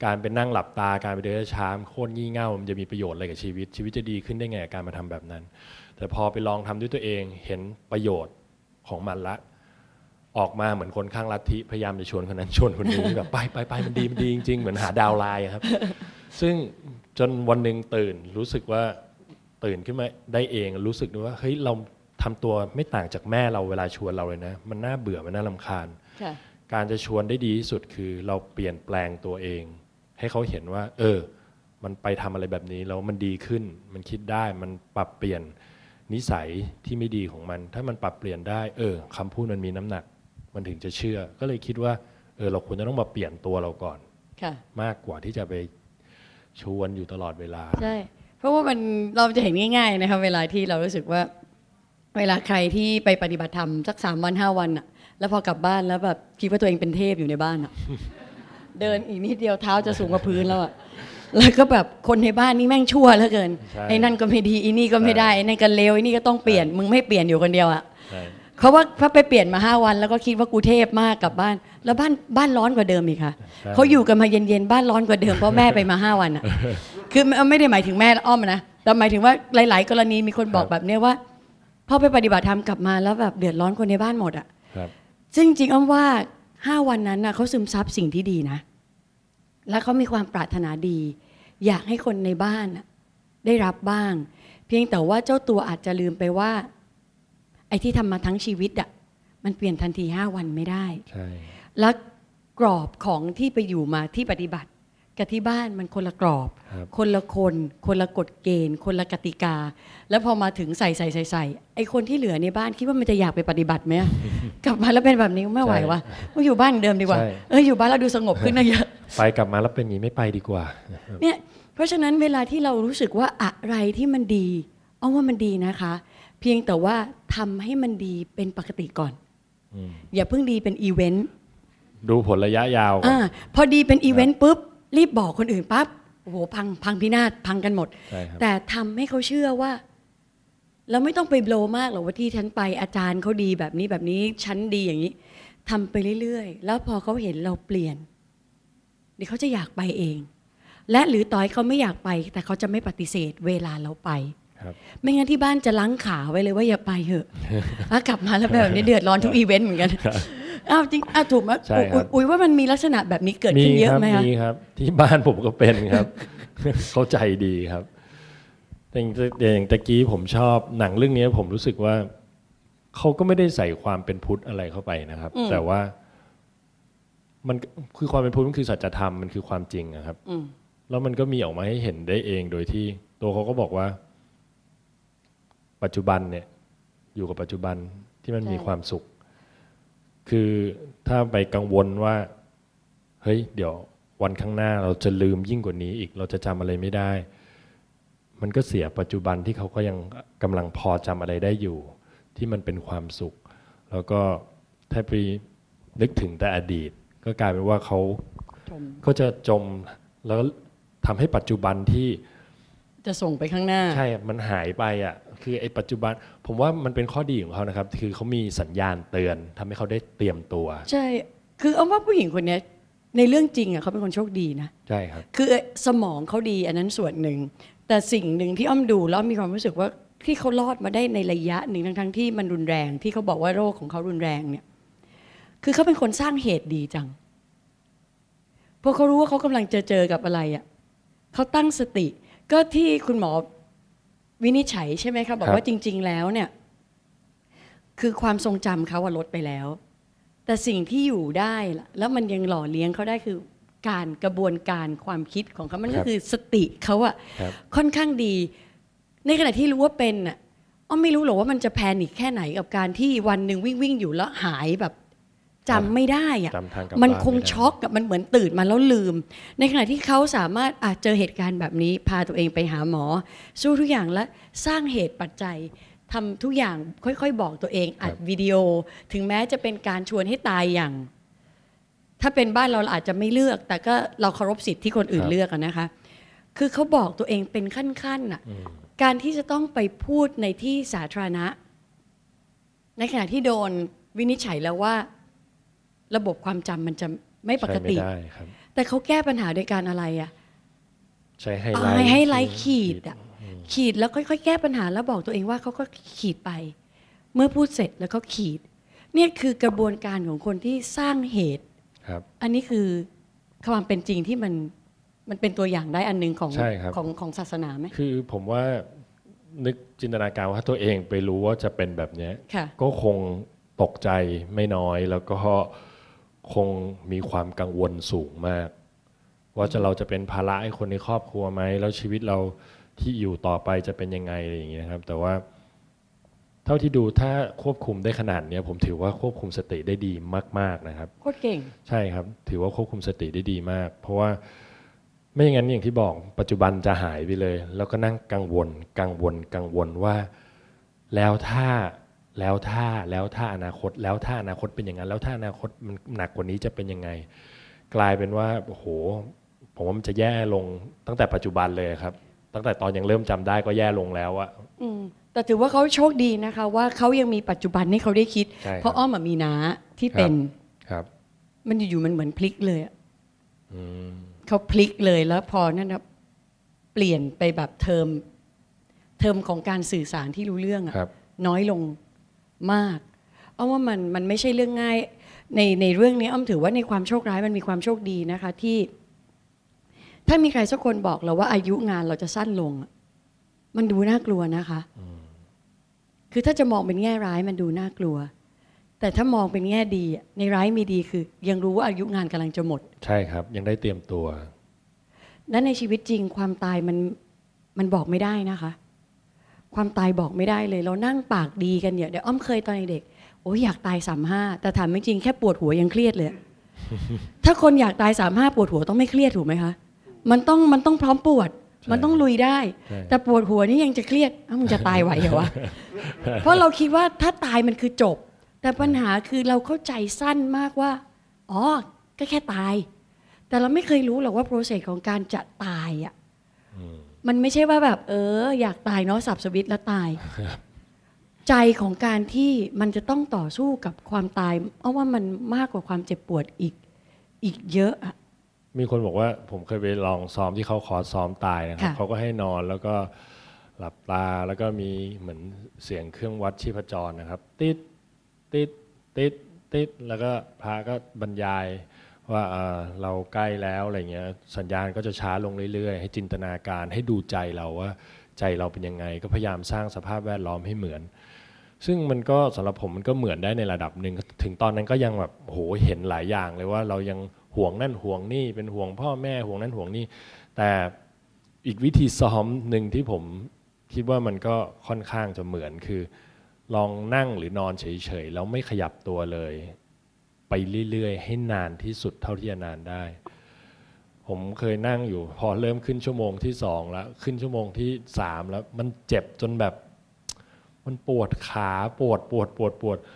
การไปนั่งหลับตาการไปเดินช้าโคตรงี่เง่ามันจะมีประโยชน์อะไรกับชีวิตจะดีขึ้นได้ไงกับการมาทำแบบนั้นแต่พอไปลองทำด้วยตัวเองเห็นประโยชน์ของมันละออกมาเหมือนคนข้างลัทธิพยายามจะชวนคนนั้นชวนคนนี้ แบบไปมันดีจริงๆเหมือนหาดาวไลน์ครับ ซึ่งจนวันหนึ่งตื่นรู้สึกว่าตื่นขึ้นมาได้เองรู้สึกว่าเฮ้ยเราทำตัวไม่ต่างจากแม่เราเวลาชวนเราเลยนะมันน่าเบื่อมันน่ารำคาญการจะชวนได้ดีที่สุดคือเราเปลี่ยนแปลงตัวเองให้เขาเห็นว่ามันไปทำอะไรแบบนี้แล้วมันดีขึ้นมันคิดได้มันปรับเปลี่ยนนิสัยที่ไม่ดีของมันถ้ามันปรับเปลี่ยนได้คำพูดมันมีน้ำหนักมันถึงจะเชื่อก็เลยคิดว่าเราควรจะต้องมาเปลี่ยนตัวเราก่อนมากกว่าที่จะไปชวนอยู่ตลอดเวลาใช่เพราะว่ามันเราจะเห็นง่ายๆนะครับเวลาที่เรารู้สึกว่าเวลาใครที่ไปปฏิบัติธรรมสัก3 วัน 5 วันอ่ะแล้วพอกลับบ้านแล้วแบบคิดว่าตัวเองเป็นเทพอยู่ในบ้านอ่ะ เดินอีกนิดเดียวเท้าจะสูงกว่าพื้นแล้วอ่ะแล้วก็แบบคนในบ้านนี่แม่งชั่วเหลือเกินไอ้นั่นก็ไม่ดีไอ้นี่ก็ไม่ได้ไอ้นั่นก็เลวไอ้นี่ก็ต้องเปลี่ยนมึงไม่เปลี่ยนอยู่คนเดียวอ่ะเขาว่าพอไปเปลี่ยนมา5 วันแล้วก็คิดว่ากูเทพมากกลับบ้านแล้วบ้านร้อนกว่าเดิมอีกค่ะเขาอยู่กันมาเย็นๆบ้านร้อนกว่าเดิมเพราะแม่ไปมา5 วันอ่ะคือไม่ได้หมายถึงแม่อ้อมนะแต่หมายถึงว่าหลายๆกรณีมีคนบอกแบบเนี้ยว่าพอไปปฏิบัติธรรมกลับมาแล้วแบบเดือดร้อนคนในบ้านหมดอ่ะซึ่งจริงอ้อมว่า5 วันนั้นนะเขาซึมซับสิ่งที่ดีนะและเขามีความปรารถนาดีอยากให้คนในบ้านได้รับบ้างเพียงแต่ว่าเจ้าตัวอาจจะลืมไปว่าไอ้ที่ทำมาทั้งชีวิตอ่ะมันเปลี่ยนทันที5 วันไม่ได้และกรอบของที่ไปอยู่มาที่ปฏิบัติกับที่บ้านมันคนละกรอบคนละคนละกฎเกณฑ์คนละกติกาแล้วพอมาถึงใส่ไอคนที่เหลือในบ้านคิดว่ามันจะอยากไปปฏิบัติไหม กลับมาแล้วเป็นแบบนี้ไม่ไหววะก็อยู่บ้านเดิมดีกว่าอยู่บ้านเราดูสงบขึ้นนะเยอะไปกลับมาแล้วเป็นอย่างนี้ไม่ไปดีกว่าเนี่ยเพราะฉะนั้นเวลาที่เรารู้สึกว่าอะไรที่มันดีเอาว่ามันดีนะคะเพียงแต่ว่าทำให้มันดีเป็นปกติก่อนอย่าเพิ่งดีเป็นอีเวนต์ดูผลระยะยาวพอดีเป็นอีเวนต์ปุ๊บรีบบอกคนอื่นปั๊บโอ้โหพังพินาศพังกันหมดแต่ทำให้เขาเชื่อว่าเราไม่ต้องไปโบลมากหรอกว่าที่ฉันไปอาจารย์เขาดีแบบนี้แบบนี้ฉันดีอย่างนี้ทำไปเรื่อยๆแล้วพอเขาเห็นเราเปลี่ยนเดี๋ยวเขาจะอยากไปเองและหรือต่อยเขาไม่อยากไปแต่เขาจะไม่ปฏิเสธเวลาเราไปไม่งั้นที่บ้านจะล้างขาไว้เลยว่าอย่าไปเถอะกลับมาแล้วแบบนี้เดือดร้อนทุกอีเวนต์เหมือนกันอ้าวจริงถูกไหมอุ๊ยว่ามันมีลักษณะแบบนี้เกิดขึ้นเยอะไหมครับมีครับที่บ้านผมก็เป็นครับเข้าใจดีครับแต่อย่างตะกี้ผมชอบหนังเรื่องนี้ผมรู้สึกว่าเขาก็ไม่ได้ใส่ความเป็นพุทธอะไรเข้าไปนะครับแต่ว่ามันคือความเป็นพุทธมันคือสัจธรรมมันคือความจริงนะครับแล้วมันก็มีออกมาให้เห็นได้เองโดยที่ตัวเขาก็บอกว่าปัจจุบันเนี่ยอยู่กับปัจจุบันที่มันมีความสุขคือถ้าไปกังวลว่าเฮ้ยเดี๋ยววันข้างหน้าเราจะลืมยิ่งกว่านี้อีกเราจะจำอะไรไม่ได้มันก็เสียปัจจุบันที่เขาก็ยังกำลังพอจำอะไรได้อยู่ที่มันเป็นความสุขแล้วก็ถ้าไปนึกถึงแต่อดีตก็กลายเป็นว่าเขาจะจมแล้วทำให้ปัจจุบันที่จะส่งไปข้างหน้าใช่มันหายไปอ่ะคือไอ้ปัจจุบันผมว่ามันเป็นข้อดีของเขานะครับคือเขามีสัญญาณเตือนทำให้เขาได้เตรียมตัวใช่คือเอาว่าผู้หญิงคนนี้ในเรื่องจริงอ่ะเขาเป็นคนโชคดีนะใช่ครับคือสมองเขาดีอันนั้นส่วนหนึ่งแต่สิ่งหนึ่งที่อ้อมดูแล้วมีความรู้สึกว่าที่เขารอดมาได้ในระยะหนึ่งทั้งที่มันรุนแรงที่เขาบอกว่าโรคของเขารุนแรงเนี่ยคือเขาเป็นคนสร้างเหตุดีจังพอเขารู้ว่าเขากำลังจะเจอกับอะไรอ่ะเขาตั้งสติก็ที่คุณหมอวินิจฉัยใช่ไหมคะบอกว่าจริงๆแล้วเนี่ยคือความทรงจำเขาลดไปแล้ว แต่สิ่งที่อยู่ได้แล้วมันยังหล่อเลี้ยงเขาได้คือการกระบวนการความคิดของเขามันก็คือสติเขาอะค่อนข้างดีในขณะที่รู้ว่าเป็นอะอ๋อไม่รู้หรอกว่ามันจะแพนิคแค่ไหนกับการที่วันหนึ่งวิ่งอยู่แล้วหายแบบจำไม่ได้อะมันคงช็อกกับมันเหมือนตื่นมาแล้วลืมในขณะที่เขาสามารถเจอเหตุการณ์แบบนี้พาตัวเองไปหาหมอสู้ทุกอย่างและสร้างเหตุปัจจัยทำทุกอย่างค่อยๆบอกตัวเองอัดวิดีโอถึงแม้จะเป็นการชวนให้ตายอย่างถ้าเป็นบ้านเราอาจจะไม่เลือกแต่ก็เราเคารพสิทธิ์ที่คนอื่นเลือกนะคะคือเขาบอกตัวเองเป็นขั้นๆน่ะการที่จะต้องไปพูดในที่สาธารณะในขณะที่โดนวินิจฉัยแล้วว่าระบบความจำมันจะไม่ปกติแต่เขาแก้ปัญหาโดยการอะไรอ่ะใช้ให้ไลท์ขีดอ่ะขีดแล้วค่อยๆแก้ปัญหาแล้วบอกตัวเองว่าเขาก็ขีดไปเมื่อพูดเสร็จแล้วก็ขีดเนี่ยคือกระบวนการของคนที่สร้างเหตุอันนี้คือความเป็นจริงที่มันเป็นตัวอย่างได้อันหนึ่งของศาสนาไหมคือผมว่านึกจินตนาการว่าตัวเองไปรู้ว่าจะเป็นแบบนี้ก็คงตกใจไม่น้อยแล้วก็คงมีความกังวลสูงมากว่าเราจะเป็นภาระให้คนในครอบครัวไหมแล้วชีวิตเราที่อยู่ต่อไปจะเป็นยังไงอะไรอย่างเงี้ยครับแต่ว่าเท่าที่ดูถ้าควบคุมได้ขนาดนี้ผมถือว่าควบคุมสติได้ดีมากๆนะครับโคตรเก่งใช่ครับถือว่าควบคุมสติได้ดีมากเพราะว่าไม่อย่างนั้นอย่างที่บอกปัจจุบันจะหายไปเลยแล้วก็นั่งกังวลว่าแล้วถ้าอนาคตเป็นอย่างนั้นแล้วถ้าอนาคตมันหนักกว่านี้จะเป็นยังไงกลายเป็นว่าโอ้โหผมว่ามันจะแย่ลงตั้งแต่ปัจจุบันเลยครับตั้งแต่ตอนยังเริ่มจำได้ก็แย่ลงแล้วอะแต่ถือว่าเขาโชคดีนะคะว่าเขายังมีปัจจุบันให้เขาได้คิดเพราะอ้อมมีน้าที่เป็นมันอยู่ๆมันเหมือนพลิกเลยเขาพลิกเลยแล้วพอนั่นนะเปลี่ยนไปแบบเทอมของการสื่อสารที่รู้เรื่องอะน้อยลงมากอ้อมว่ามันไม่ใช่เรื่องง่ายในเรื่องนี้อ้อมถือว่าในความโชคร้ายมันมีความโชคดีนะคะที่ถ้ามีใครสักคนบอกเราว่าอายุงานเราจะสั้นลงมันดูน่ากลัวนะคะคือถ้าจะมองเป็นแง่ร้ายมันดูน่ากลัวแต่ถ้ามองเป็นแง่ดีในร้ายมีดีคือยังรู้ว่าอายุงานกำลังจะหมดใช่ครับยังได้เตรียมตัวนั้นในชีวิตจริงความตายมันบอกไม่ได้นะคะความตายบอกไม่ได้เลยเรานั่งปากดีกันเนี่ยเดี๋ยวอ้อมเคยตอนเด็กโอ้ยอยากตาย35แต่ถามจริงแค่ปวดหัวยังเครียดเลย ถ้าคนอยากตาย35ปวดหัวต้องไม่เครียดถูกไหมคะมันต้องพร้อมปวดมันต้องลุยได้แต่ปวดหัวนี่ยังจะเครียดมันจะตายไหวเหรอวะ เพราะเราคิดว่าถ้าตายมันคือจบแต่ปัญหาคือเราเข้าใจสั้นมากว่าอ๋อก็แค่ตายแต่เราไม่เคยรู้หรอกว่าโปรเซสของการจะตายอ่ะมันไม่ใช่ว่าแบบอยากตายเนาะสับสวิตช์แล้วตาย ใจของการที่มันจะต้องต่อสู้กับความตายเอาว่ามันมากกว่าความเจ็บปวดอีกเยอะอะมีคนบอกว่าผมเคยไปลองซ้อมที่เขาขอซ้อมตายนะครับเขาก็ให้นอนแล้วก็หลับตาแล้วก็มีเหมือนเสียงเครื่องวัดชีพจรนะครับติดติดติดติดแล้วก็พระก็บรรยายว่าเราใกล้แล้วอะไรเงี้ยสัญญาณก็จะช้าลงเรื่อยๆให้จินตนาการให้ดูใจเราว่าใจเราเป็นยังไงก็พยายามสร้างสภาพแวดล้อมให้เหมือนซึ่งมันก็สำหรับผมมันก็เหมือนได้ในระดับหนึ่งถึงตอนนั้นก็ยังแบบโหเห็นหลายอย่างเลยว่าเรายังห่วงนั่นห่วงนี่เป็นห่วงพ่อแม่ห่วงนั่นห่วงนี่แต่อีกวิธีซ้อมหนึ่งที่ผมคิดว่ามันก็ค่อนข้างจะเหมือนคือลองนั่งหรือนอนเฉยๆแล้วไม่ขยับตัวเลยไปเรื่อยๆให้นานที่สุดเท่าที่จะนานได้ผมเคยนั่งอยู่พอเริ่มขึ้นชั่วโมงที่2แล้วขึ้นชั่วโมงที่3แล้วมันเจ็บจนแบบมันปวดขาปวด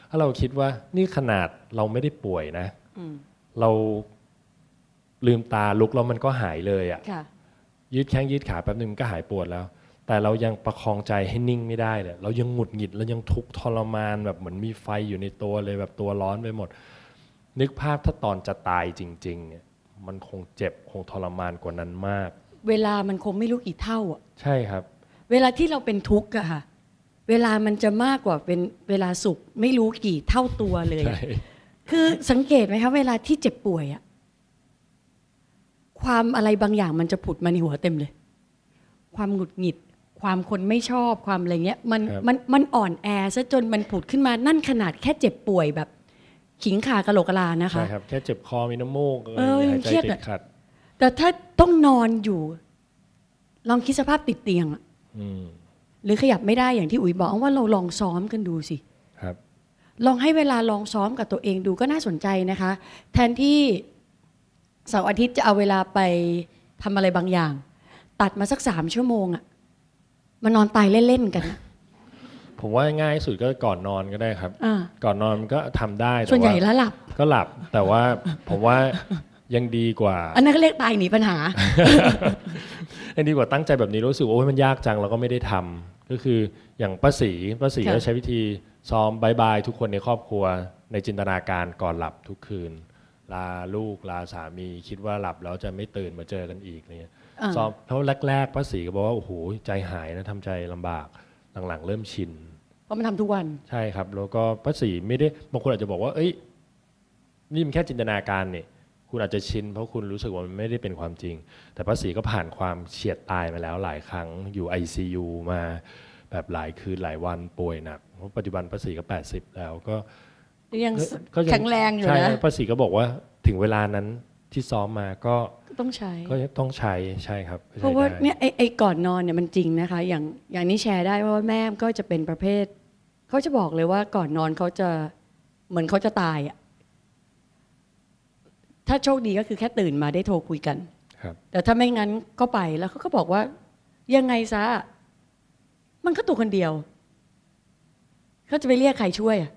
ถ้าเราคิดว่านี่ขนาดเราไม่ได้ป่วยนะเราลืมตาลุกแล้วมันก็หายเลยอ่ะยืดแข้งยืดขาแป๊บนึงก็หายปวดแล้วแต่เรายังประคองใจให้นิ่งไม่ได้เลยเรายังหงุดหงิดเรายังทุกข์ทรมานแบบเหมือนมีไฟอยู่ในตัวเลยแบบตัวร้อนไปหมดนึกภาพถ้าตอนจะตายจริงๆเนี่ยมันคงเจ็บคงทรมานกว่านั้นมากเวลามันคงไม่รู้กี่เท่าอ่ะใช่ครับเวลาที่เราเป็นทุกข์อะค่ะเวลามันจะมากกว่าเป็นเวลาสุขไม่รู้กี่เท่าตัวเลยคือสังเกตไหมคะเวลาที่เจ็บป่วยอะความอะไรบางอย่างมันจะผุดมาในหัวเต็มเลยความหงุดหงิดความคนไม่ชอบความอะไรเงี้ยมันอ่อนแอซะจนมันผุดขึ้นมานั่นขนาดแค่เจ็บป่วยแบบ ขิงข่ากะโหลกกะลานะคะใช่ครับแค่เจ็บคอมีน้ำมูกหายใจติดขัดแต่ถ้าต้องนอนอยู่ลองคิดสภาพติดเตียงหรือขยับไม่ได้อย่างที่อุ๋ยบอกว่าเราลองซ้อมกันดูสิครับลองให้เวลาลองซ้อมกับตัวเองดูก็น่าสนใจนะคะแทนที่เสาร์อาทิตย์จะเอาเวลาไปทำอะไรบางอย่างตัดมาสัก3 ชั่วโมงอะมานอนตายเล่นๆกันผมว่าง่ายสุดก็ก่อนนอนก็ได้ครับก่อนนอนก็ทำได้ส่วนใหญ่แล้วหลับก็หลับแต่ว่าผมว่ายังดีกว่าอันนั้นก็เรียกตายหนีปัญหาอันดีกว่าตั้งใจแบบนี้รู้สึกโอ้ยมันยากจังเราก็ไม่ได้ทำก็คืออย่างป้าศรีก็ใช้วิธีซ้อมบายๆทุกคนในครอบครัวในจินตนาการก่อนหลับทุกคืนลาลูกลาสามีคิดว่าหลับแล้วจะไม่ตื่นมาเจอกันอีกเนี่ยซ้อมเพราะแรกๆป้าศรีก็บอกว่าโอ้โหใจหายนะทำใจลำบากหลังๆเริ่มชินเพราะมันทำทุกวันใช่ครับแล้วก็ป้าศรีไม่ได้บางคนอาจจะบอกว่าเอ้ยนี่มันแค่จินตนาการเนี่ยคุณอาจจะชินเพราะคุณรู้สึกว่ามันไม่ได้เป็นความจริงแต่ป้าศรีก็ผ่านความเฉียดตายมาแล้วหลายครั้งอยู่ ICU มาแบบหลายคืนหลายวันป่วยหนักเพราะปัจจุบันป้าศรีก็80แล้วก็ยังแข็งแรงอยู่นะใช่ป้าศรีก็บอกว่าถึงเวลานั้นที่ซ้อมมาก็ต้องใช้ใช่ครับเพราะว่าเนี่ยไอ้ก่อนนอนเนี่ยมันจริงนะคะอย่างนี้แชร์ได้ว่าแม่ก็จะเป็นประเภทเขาจะบอกเลยว่าก่อนนอนเขาจะเหมือนเขาจะตายอ่ะถ้าโชคดีก็คือแค่ตื่นมาได้โทรคุยกันแต่ถ้าไม่งั้นก็ไปแล้วเขาก็บอกว่ายังไงซะมันก็ตัวคนเดียวเขาจะไปเรียกใครช่วยอ่ะ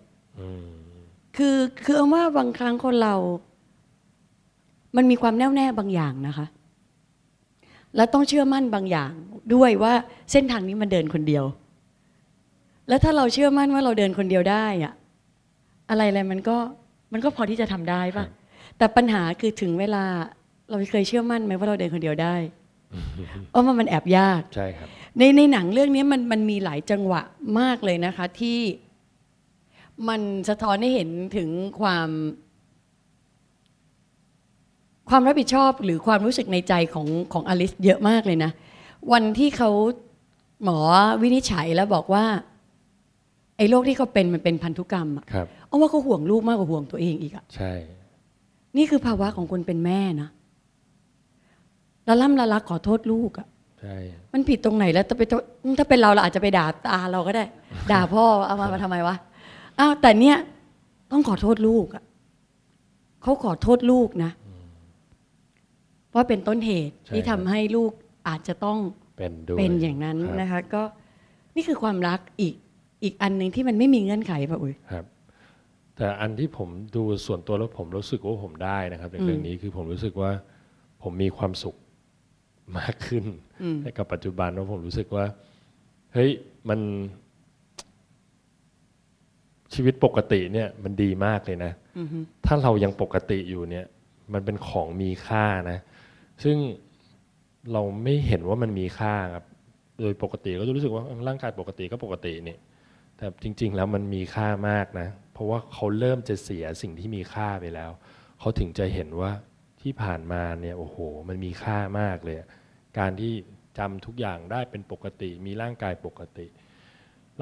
คือเอาว่าบางครั้งคนเรามันมีความแน่วแน่บางอย่างนะคะและต้องเชื่อมั่นบางอย่างด้วยว่าเส้นทางนี้มันเดินคนเดียวและถ้าเราเชื่อมั่นว่าเราเดินคนเดียวได้อะอะไรมันก็พอที่จะทำได้ป่ะแต่ปัญหาคือถึงเวลาเราเคยเชื่อมั่นไหมว่าเราเดินคนเดียวได้เพราะมันแอบยากใช่ครับในหนังเรื่องนี้มันมีหลายจังหวะมากเลยนะคะที่มันสะท้อนให้เห็นถึงความรับผิดชอบหรือความรู้สึกในใจของอลิซเยอะมากเลยนะวันที่เขาหมอวินิจฉัยแล้วบอกว่าไอ้โรคที่เขาเป็นมันเป็นพันธุกรรมอ่ะเอาว่าเขาห่วงลูกมากกว่าห่วงตัวเองอีกอ่ะใช่นี่คือภาวะของคนเป็นแม่นะละล่ำละลักขอโทษลูกอ่ะใช่มันผิดตรงไหนแล้วถ้าเป็นเราอาจจะไปด่าตาเราก็ได้ ด่าพ่อเอามาทำไมวะอ้าวแต่เนี้ยต้องขอโทษลูกอ่ะเขาขอโทษลูกนะว่าเป็นต้นเหตุที่ทำให้ลูกอาจจะต้องเป็นอย่างนั้นนะคะก็นี่คือความรักอีกอันหนึ่งที่มันไม่มีเงื่อนไขป่ะอุ้ยครับแต่อันที่ผมดูส่วนตัวแล้วผมรู้สึกว่าผมได้นะครับในเรื่องนี้คือผมรู้สึกว่าผมมีความสุขมากขึ้นกับปัจจุบันว่าผมรู้สึกว่าเฮ้ยมันชีวิตปกติเนี่ยมันดีมากเลยนะถ้าเรายังปกติอยู่เนี่ยมันเป็นของมีค่านะซึ่งเราไม่เห็นว่ามันมีค่าครับโดยปกติก็จะรู้สึกว่าร่างกายปกติก็ปกตินี่แต่จริงๆแล้วมันมีค่ามากนะเพราะว่าเขาเริ่มจะเสียสิ่งที่มีค่าไปแล้วเขาถึงจะเห็นว่าที่ผ่านมาเนี่ยโอ้โหมันมีค่ามากเลยการที่จำทุกอย่างได้เป็นปกติมีร่างกายปกติ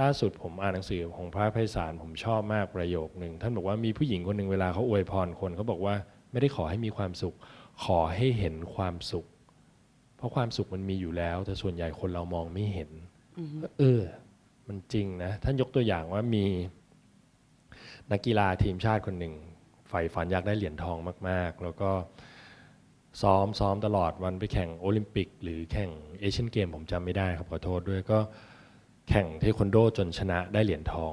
ล่าสุดผมอ่านหนังสือของพระไพศาลผมชอบมากประโยคนึงท่านบอกว่ามีผู้หญิงคนหนึ่งเวลาเขาอวยพรคนเขาบอกว่าไม่ได้ขอให้มีความสุขขอให้เห็นความสุขเพราะความสุขมันมีอยู่แล้วแต่ส่วนใหญ่คนเรามองไม่เห็นมันจริงนะท่านยกตัวอย่างว่ามีนักกีฬาทีมชาติคนหนึ่งใฝ่ฝันอยากได้เหรียญทองมากๆแล้วก็ซ้อมตลอดวันไปแข่งโอลิมปิกหรือแข่งเอเชียนเกมผมจำไม่ได้ครับขอโทษด้วยก็แข่งเทควันโดจนชนะได้เหรียญทอ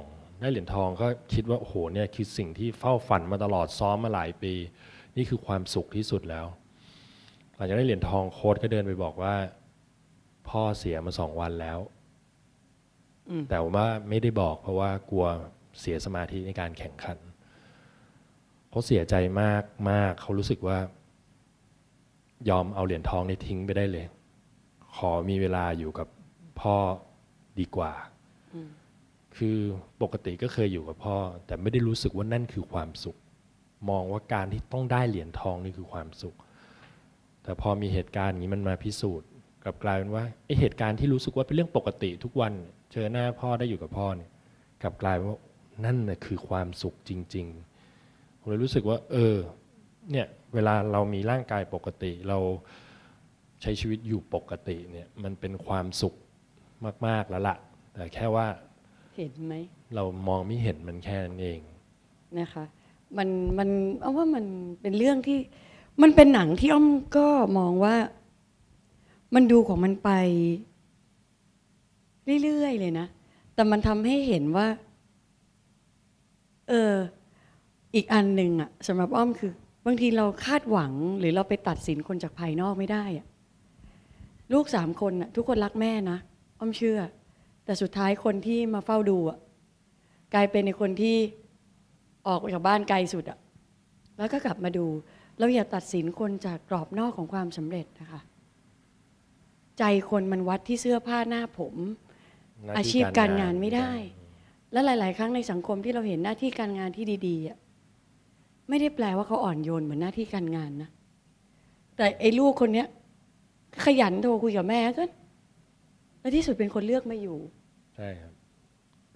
งก็คิดว่าโอ้โหเนี่ยคือสิ่งที่เฝ้าฝันมาตลอดซ้อมมาหลายปีนี่คือความสุขที่สุดแล้วหลังจากได้เหรียญทองโค้ชก็เดินไปบอกว่าพ่อเสียมา2 วันแล้วแต่ว่าไม่ได้บอกเพราะว่ากลัวเสียสมาธิในการแข่งขันเขาเสียใจมากๆเขารู้สึกว่ายอมเอาเหรียญทองนี้ทิ้งไปได้เลยขอมีเวลาอยู่กับพ่อดีกว่าคือปกติก็เคยอยู่กับพ่อแต่ไม่ได้รู้สึกว่านั่นคือความสุขมองว่าการที่ต้องได้เหรียญทองนี่คือความสุขแต่พอมีเหตุการณ์อย่างนี้มันมาพิสูจน์กลับกลายเป็นว่าไอ้เหตุการณ์ที่รู้สึกว่าเป็นเรื่องปกติทุกวันเจอหน้าพ่อได้อยู่กับพ่อเนี่ยกลับกลายเป็นว่านั่นน่ะคือความสุขจริงๆ ผมเลยรู้สึกว่าเนี่ยเวลาเรามีร่างกายปกติเราใช้ชีวิตอยู่ปกติเนี่ยมันเป็นความสุขมากๆแล้วล่ะแต่แค่ว่าเห็นไหมเรามองไม่เห็นมันแค่นั้นเองนะคะมันเอาว่ามันเป็นเรื่องที่มันเป็นหนังที่อ้อมก็มองว่ามันดูของมันไปเรื่อยๆเลยนะแต่มันทำให้เห็นว่าอีกอันหนึ่งอะสำหรับอ้อมคือบางทีเราคาดหวังหรือเราไปตัดสินคนจากภายนอกไม่ได้อะลูก3 คนอะทุกคนรักแม่นะอ้อมเชื่อแต่สุดท้ายคนที่มาเฝ้าดูอะกลายเป็นในคนที่ออกจากบ้านไกลสุดอะแล้วก็กลับมาดูเราอย่าตัดสินคนจากกรอบนอกของความสำเร็จนะคะใจคนมันวัดที่เสื้อผ้าหน้าผมอาชีพการงานไม่ได้และหลายๆครั้งในสังคมที่เราเห็นหน้าที่การงานที่ดีๆอะไม่ได้แปลว่าเขาอ่อนโยนเหมือนหน้าที่การงานนะแต่ไอ้ลูกคนเนี้ยขยันโทรคุยกับแม่ก็และที่สุดเป็นคนเลือกมาอยู่ใช่ครับ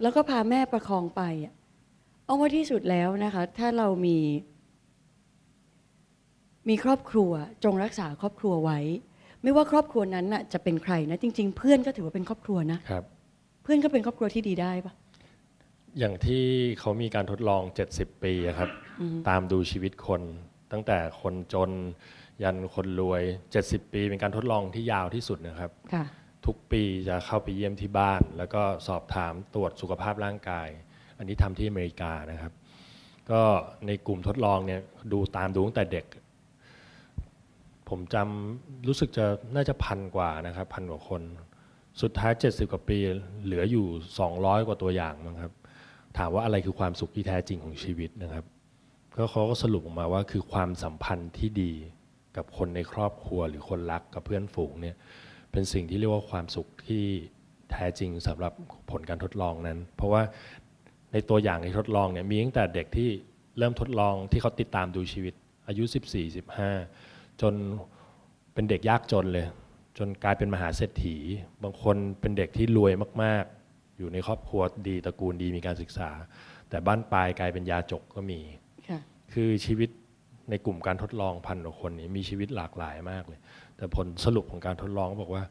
แล้วก็พาแม่ประคองไปเอาว่าที่สุดแล้วนะคะถ้าเรามีครอบครัวจงรักษาครอบครัวไว้ไม่ว่าครอบครัวนั้นน่ะจะเป็นใครนะจริงๆเพื่อนก็ถือว่าเป็นครอบครัวนะครับเพื่อนก็เป็นครอบครัวที่ดีได้ปะอย่างที่เขามีการทดลอง70 ปีครับตามดูชีวิตคนตั้งแต่คนจนยันคนรวย70 ปีเป็นการทดลองที่ยาวที่สุดนะครับทุกปีจะเข้าไปเยี่ยมที่บ้านแล้วก็สอบถามตรวจสุขภาพร่างกายอันนี้ทำที่อเมริกานะครับก็ในกลุ่มทดลองเนี่ยดูตั้งแต่เด็กผมจำรู้สึกจะน่าจะ1,000 กว่านะครับ1,000 กว่าคนสุดท้าย70 กว่าปีเหลืออยู่200 กว่าตัวอย่างนะครับถามว่าอะไรคือความสุขที่แท้จริงของชีวิตนะครับก็เขาก็สรุปออกมาว่าคือความสัมพันธ์ที่ดีกับคนในครอบครัวหรือคนรักกับเพื่อนฝูงเนี่ยเป็นสิ่งที่เรียกว่าความสุขที่แท้จริงสำหรับผลการทดลองนั้นเพราะว่าในตัวอย่างที่ทดลองเนี่ยมีตั้งแต่เด็กที่เริ่มทดลองที่เขาติดตามดูชีวิตอายุ14-15จนเป็นเด็กยากจนเลยจนกลายเป็นมหาเศรษฐีบางคนเป็นเด็กที่รวยมากๆอยู่ในครอบครัวดีตระกูลดีมีการศึกษาแต่บ้านปลายกลายเป็นยาจกก็มีคือชีวิตในกลุ่มการทดลอง1,000 กว่าคนนี้มีชีวิตหลากหลายมากเลยแต่ผลสรุปของการทดลองบอกว่า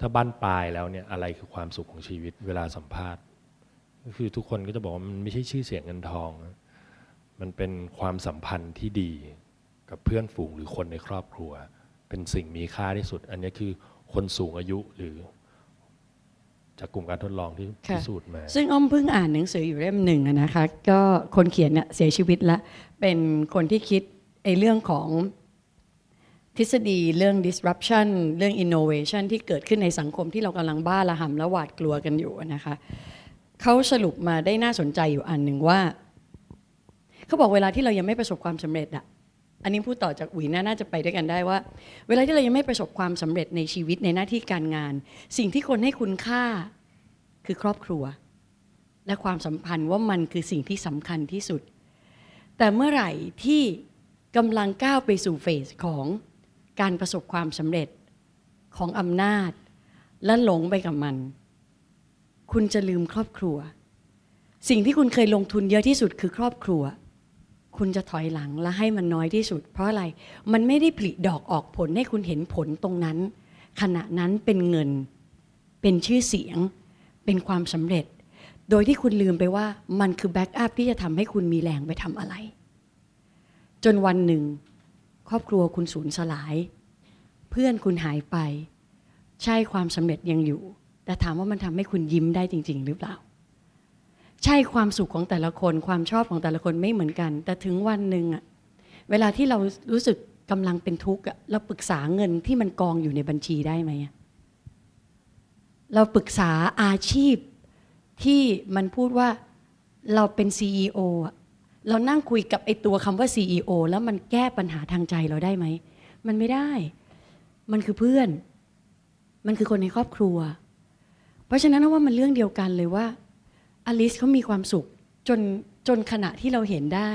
ถ้าบ้านปลายแล้วเนี่ยอะไรคือความสุขของชีวิตเวลาสัมภาษณ์คือทุกคนก็จะบอกว่ามันไม่ใช่ชื่อเสียงเงินทองมันเป็นความสัมพันธ์ที่ดีกับเพื่อนฝูงหรือคนในครอบครัวเป็นสิ่งมีค่าที่สุดอันนี้คือคนสูงอายุหรือจากกลุ่มการทดลองที่พิสูจน์มาซึ่งอ้อมเพิ่งอ่านหนังสืออยู่เล่มหนึ่งนะคะก็คนเขียนเนี่ยเสียชีวิตละเป็นคนที่คิดเรื่องของทฤษฎีเรื่อง disruption เรื่อง innovation ที่เกิดขึ้นในสังคมที่เรากำลังบ้าระห่ำและหวาดกลัวกันอยู่นะคะเขาสรุปมาได้น่าสนใจอยู่อันหนึ่งว่าเขาบอกเวลาที่เรายังไม่ประสบความสำเร็จอะอันนี้พูดต่อจากอุ๋ยน่าจะไปด้วยกันได้ว่าเวลาที่เรายังไม่ประสบความสำเร็จในชีวิตในหน้าที่การงานสิ่งที่คนให้คุณค่าคือครอบครัวและความสัมพันธ์ว่ามันคือสิ่งที่สำคัญที่สุดแต่เมื่อไหร่ที่กำลังก้าวไปสู่เฟสของการประสบความสำเร็จของอำนาจและหลงไปกับมันคุณจะลืมครอบครัวสิ่งที่คุณเคยลงทุนเยอะที่สุดคือครอบครัวคุณจะถอยหลังและให้มันน้อยที่สุดเพราะอะไรมันไม่ได้ผลิดอกออกผลให้คุณเห็นผลตรงนั้นขณะนั้นเป็นเงินเป็นชื่อเสียงเป็นความสำเร็จโดยที่คุณลืมไปว่ามันคือแบ็กอัพที่จะทำให้คุณมีแรงไปทำอะไรจนวันหนึ่งครอบครัวคุณสูญสลายเพื่อนคุณหายไปใช่ความสำเร็จยังอยู่แต่ถามว่ามันทำให้คุณยิ้มได้จริงๆหรือเปล่าใช่ความสุขของแต่ละคนความชอบของแต่ละคนไม่เหมือนกันแต่ถึงวันหนึ่งอะเวลาที่เรารู้สึกกำลังเป็นทุกข์อะเราปรึกษาเงินที่มันกองอยู่ในบัญชีได้ไหมเราปรึกษาอาชีพที่มันพูดว่าเราเป็น CEO อะเรานั่งคุยกับไอ้ตัวคำว่า CEO แล้วมันแก้ปัญหาทางใจเราได้ไหมมันไม่ได้มันคือเพื่อนมันคือคนในครอบครัวเพราะฉะนั้นว่ามันเรื่องเดียวกันเลยว่าอลิซเขามีความสุขจนขณะที่เราเห็นได้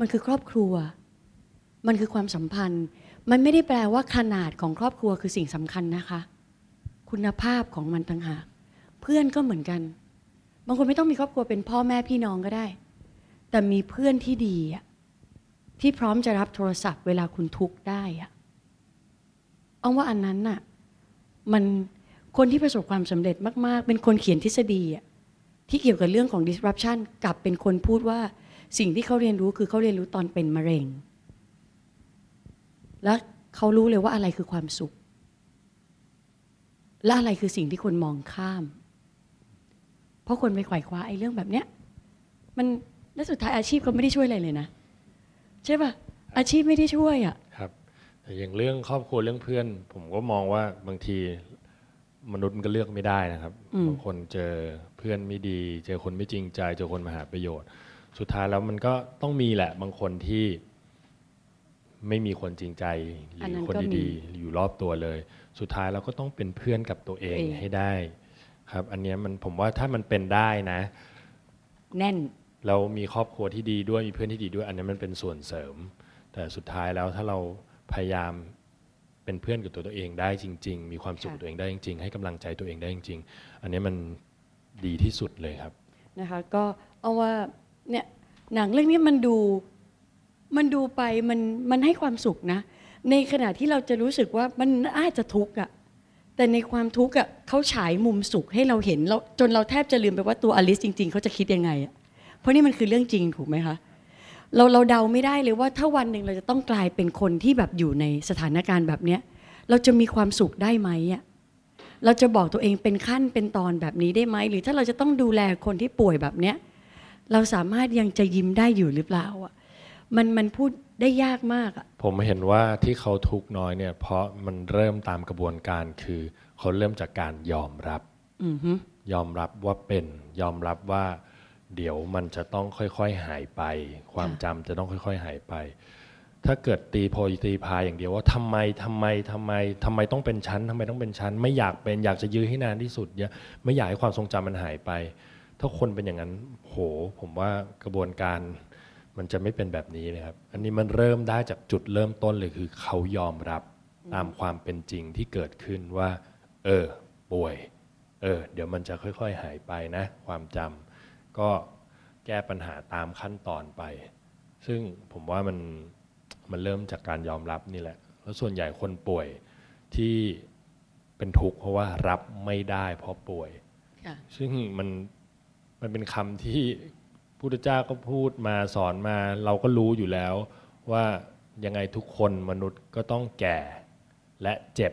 มันคือครอบครัวมันคือความสัมพันธ์มันไม่ได้แปลว่าขนาดของครอบครัวคือสิ่งสำคัญนะคะคุณภาพของมันต่างหากเพื่อนก็เหมือนกันบางคนไม่ต้องมีครอบครัวเป็นพ่อแม่พี่น้องก็ได้ แต่มีเพื่อนที่ดีที่พร้อมจะรับโทรศัพท์เวลาคุณทุกข์ได้อ้อมว่าอันนั้นน่ะมันคนที่ประสบความสำเร็จมากๆเป็นคนเขียนทฤษฎีที่เกี่ยวกับเรื่องของ disruption กลับเป็นคนพูดว่าสิ่งที่เขาเรียนรู้คือเขาเรียนรู้ตอนเป็นมะเร็งและเขารู้เลยว่าอะไรคือความสุขและอะไรคือสิ่งที่คนมองข้ามเพราะคนไปไขว่คว้าไอ้เรื่องแบบเนี้ยมันและสุดท้ายอาชีพก็ไม่ได้ช่วยอะไรเลยนะใช่ป่ะอาชีพไม่ได้ช่วยครับแต่อย่างเรื่องครอบครัวเรื่องเพื่อนผมก็มองว่าบางทีมนุษย์มันก็เลือกไม่ได้นะครับบางคนเจอเพื่อนไม่ดีเจอคนไม่จริงใจเจอคนมาหาประโยชน์สุดท้ายแล้วมันก็ต้องมีแหละบางคนที่ไม่มีคนจริงใจหรือคนดีๆอยู่รอบตัวเลยสุดท้ายเราก็ต้องเป็นเพื่อนกับตัวเองให้ได้ครับอันนี้มันผมว่าถ้ามันเป็นได้นะแน่นเรามีครอบครัวที่ดีด้วยมีเพื่อนที่ดีด้วยอันนี้มันเป็นส่วนเสริมแต่สุดท้ายแล้วถ้าเราพยายามเป็นเพื่อนกับตัวเองได้จริงๆมีความสุขตัวเองได้จริงๆให้กำลังใจตัวเองได้จริงๆอันนี้มันดีที่สุดเลยครับนะคะก็เอาว่าเนี่ยหนังเรื่องนี้มันดูไปมันให้ความสุขนะในขณะที่เราจะรู้สึกว่ามันอาจจะทุกข์แต่ในความทุกข์เขาฉายมุมสุขให้เราเห็นเราจนเราแทบจะลืมไปว่าตัวอลิซจริงๆเขาจะคิดยังไงเพราะนี่มันคือเรื่องจริงถูกไหมคะเราเดาไม่ได้เลยว่าถ้าวันหนึ่งเราจะต้องกลายเป็นคนที่แบบอยู่ในสถานการณ์แบบเนี้ยเราจะมีความสุขได้ไหมเราจะบอกตัวเองเป็นขั้นเป็นตอนแบบนี้ได้ไหมหรือถ้าเราจะต้องดูแลคนที่ป่วยแบบเนี้ยเราสามารถยังจะยิ้มได้อยู่หรือเปล่ามันพูดได้ยากมากผมเห็นว่าที่เขาทุกข์น้อยเนี่ยเพราะมันเริ่มตามกระบวนการคือเขาเริ่มจากการยอมรับยอมรับว่าเป็นยอมรับว่าเดี๋ยวมันจะต้องค่อยๆหายไปความจำจะต้องค่อยๆหายไปถ้าเกิดตีโพยตีพายอย่างเดียวว่าทำไมต้องเป็นชั้นทำไมต้องเป็นชั้นไม่อยากเป็นอยากจะยื้อให้นานที่สุดเนี่ยไม่อยากให้ความทรงจำมันหายไปถ้าคนเป็นอย่างนั้นโหผมว่ากระบวนการมันจะไม่เป็นแบบนี้นะครับอันนี้มันเริ่มได้จากจุดเริ่มต้นเลยคือเขายอมรับตามความเป็นจริงที่เกิดขึ้นว่าป่วยเดี๋ยวมันจะค่อยๆหายไปนะความจำก็แก้ปัญหาตามขั้นตอนไปซึ่งผมว่ามันเริ่มจากการยอมรับนี่แหละแล้วส่วนใหญ่คนป่วยที่เป็นทุกข์เพราะว่ารับไม่ได้เพราะป่วยซึ่งมันเป็นคำที่พระพุทธเจ้าก็พูดมาสอนมาเราก็รู้อยู่แล้วว่ายังไงทุกคนมนุษย์ก็ต้องแก่และเจ็บ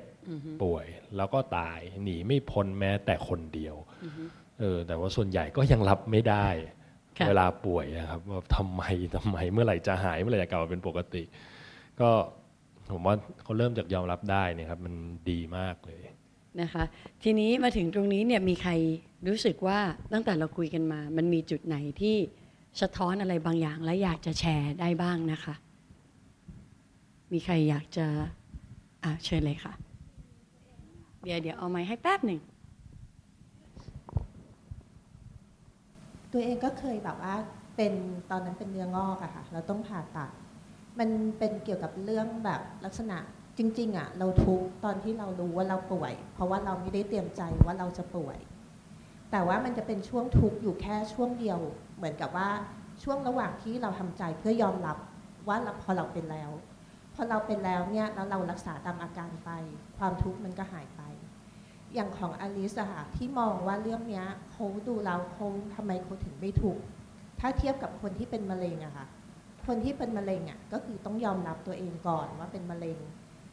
ป่วยแล้วก็ตายหนีไม่พ้นแม้แต่คนเดียวแต่ว่าส่วนใหญ่ก็ยังรับไม่ได้เวลาป่วยนะครับว่าทำไมเมื่อไหร่จะหายเมื่อไหร่จะกลับมาเป็นปกติก็ผมว่าเขาเริ่มจากยอมรับได้เนี่ยครับมันดีมากเลยนะคะทีนี้มาถึงตรงนี้เนี่ยมีใครรู้สึกว่าตั้งแต่เราคุยกันมามันมีจุดไหนที่สะท้อนอะไรบางอย่างและอยากจะแชร์ได้บ้างนะคะมีใครอยากจะเชิญเลยค่ะเดี๋ยวเอาไมค์ให้แป๊บหนึ่งตัวเองก็เคยแบบว่าเป็นตอนนั้นเป็นเนื้องอกอะค่ะเราต้องผ่าตัดมันเป็นเกี่ยวกับเรื่องแบบลักษณะจริงๆอะเราทุกข์ตอนที่เรารู้ว่าเราป่วยเพราะว่าเราไม่ได้เตรียมใจว่าเราจะป่วยแต่ว่ามันจะเป็นช่วงทุกข์อยู่แค่ช่วงเดียวเหมือนกับว่าช่วงระหว่างที่เราทำใจเพื่อยอมรับว่าพอเราเป็นแล้วเนี่ยแล้วเรารักษาตามอาการไปความทุกข์มันก็หายไปอย่างของอลิซอะค่ะที่มองว่าเรื่องนี้เขาดูเราเขาทำไมเขาถึงไม่ทุกข์ถ้าเทียบกับคนที่เป็นมะเร็งอะค่ะคนที่เป็นมะเร็งอะก็คือต้องยอมรับตัวเองก่อนว่าเป็นมะเร็ง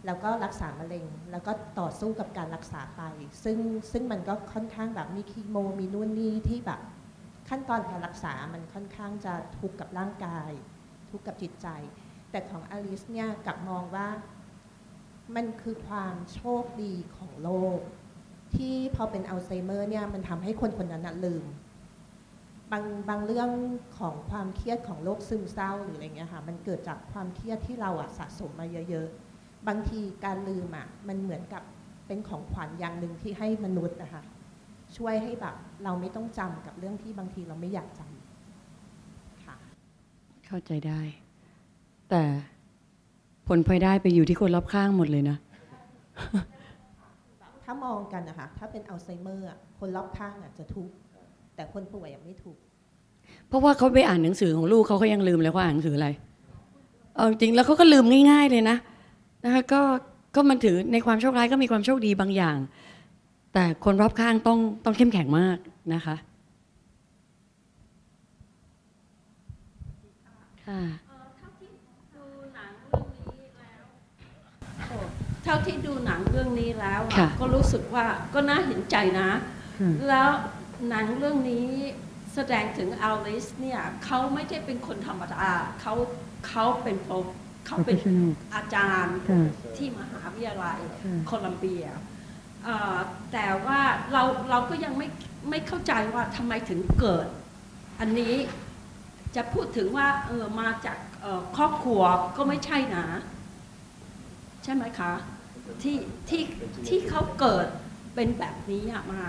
แล้วก็รักษามะเร็งแล้วก็ต่อสู้กับการรักษาไปซึ่งมันก็ค่อนข้างแบบมีคีโมมีนู่นนี่ที่แบบขั้นตอนการรักษามันค่อนข้างจะทุกข์กับร่างกายทุกข์กับจิตใจแต่ของอลิซเนี่ยกลับมองว่ามันคือความโชคดีของโลกที่พอเป็นอัลไซเมอร์เนี่ยมันทำให้คนคนนั้นลืมบางเรื่องของความเครียดของโรคซึมเศร้าหรืออะไรเงี้ยค่ะมันเกิดจากความเครียดที่เราสะสมมาเยอะๆบางทีการลืมมันเหมือนกับเป็นของขวัญอย่างหนึ่งที่ให้มนุษย์นะคะช่วยให้แบบเราไม่ต้องจำกับเรื่องที่บางทีเราไม่อยากจำค่ะเข้าใจได้แต่ผลพลอยได้ไปอยู่ที่คนรอบข้างหมดเลยนะ ถ้ามองกันนะคะถ้าเป็นอัลไซเมอร์คนรอบข้างจะทุกข์แต่คนป่วยไม่ทุกข์ เพราะว่าเขาไปอ่านหนังสือของลูกเขายังลืมเลยว่าอ่านหนังสืออะไรเอาจริงแล้วเขาก็ลืมง่ายๆเลยนะนะคะก็มันถือในความโชคร้ายก็มีความโชคดีบางอย่างแต่คนรอบข้างต้องเข้มแข็งมากนะคะค่ะเท่าที่ดูหนังเรื่องนี้แล้วก็รู้สึกว่าก็น่าเห็นใจนะแล้วหนังเรื่องนี้แสดงถึงอัลวิสเนี่ยเขาไม่ใช่เป็นคนธรรมดาเขาเป็นอาจารย์ที่มหาวิทยาลัยโคลัมเบียแต่ว่าเราก็ยังไม่เข้าใจว่าทำไมถึงเกิดอันนี้จะพูดถึงว่ามาจากครอบครัวก็ไม่ใช่นะใช่ไหมคะที่เขาเกิดเป็นแบบนี้มา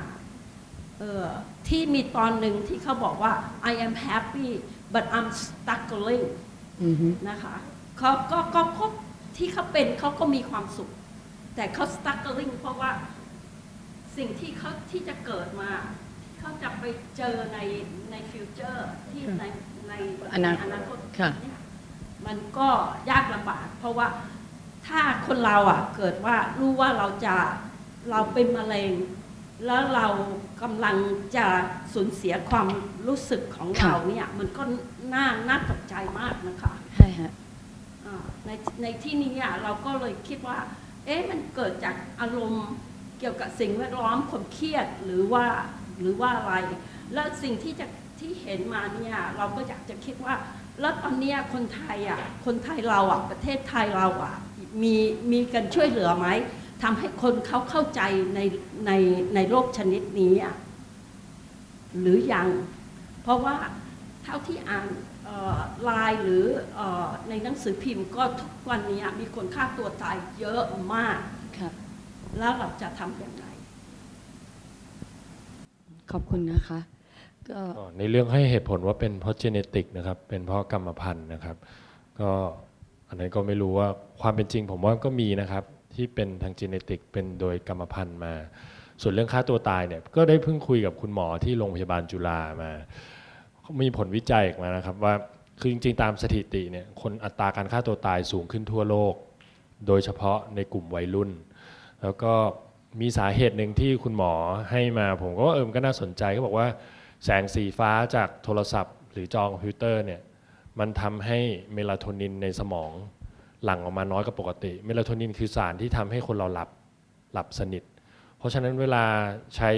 ที่มีตอนหนึ่งที่เขาบอกว่า I am happy but I'm struggling นะคะเขาพบที่เขาเป็นเขาก็มีความสุขแต่เขา struggling เพราะว่าสิ่งที่เขาที่จะเกิดมาเขาจะไปเจอในฟิวเจอร์ที่ในอนาคตเนี่ยมันก็ยากลำบากเพราะว่าถ้าคนเราเกิดว่ารู้ว่าเราเป็นมะเร็งแล้วเรากำลังจะสูญเสียความรู้สึกของเราเนี่ยมันก็น่าตกใจมากนะคะใช่ฮะในที่นี้เราก็เลยคิดว่ามันเกิดจากอารมณ์เกี่ยวกับสิ่งแวดล้อมความเครียดหรือว่าอะไรแล้วสิ่งที่เห็นมาเนี่ยเราก็อยากจะคิดว่าแล้วตอนนี้คนไทยเราประเทศไทยเรามีกันช่วยเหลือไหมทำให้คนเขาเข้าใจในโรคชนิดนี้หรือยังเพราะว่าเท่าที่อ่านไลน์หรือในหนังสือพิมพ์ก็ทุกวันนี้มีคนฆ่าตัวตายเยอะมากแล้วเราจะทำอย่างไรขอบคุณนะคะในเรื่องให้เหตุผลว่าเป็นเพราะเจเนติกนะครับเป็นเพราะกรรมพันธุ์นะครับก็อันนี้ก็ไม่รู้ว่าความเป็นจริงผมว่าก็มีนะครับที่เป็นทางเจเนติกเป็นโดยกรรมพันธุ์มาส่วนเรื่องฆ่าตัวตายเนี่ยก็ได้เพิ่งคุยกับคุณหมอที่โรงพยาบาลจุฬามามีผลวิจัยออกมานะครับว่าคือจริงๆตามสถิติเนี่ยคนอัตราการฆ่าตัวตายสูงขึ้นทั่วโลกโดยเฉพาะในกลุ่มวัยรุ่นแล้วก็มีสาเหตุหนึ่งที่คุณหมอให้มาผมก็ว่ามันก็น่าสนใจก็บอกว่าแสงสีฟ้าจากโทรศัพท์หรือจอคอมพิวเตอร์เนี่ยมันทำให้เมลาโทนินในสมองหลั่งออกมาน้อยกว่าปกติเมลาโทนินคือสารที่ทำให้คนเราหลับสนิทเพราะฉะนั้นเวลาใช้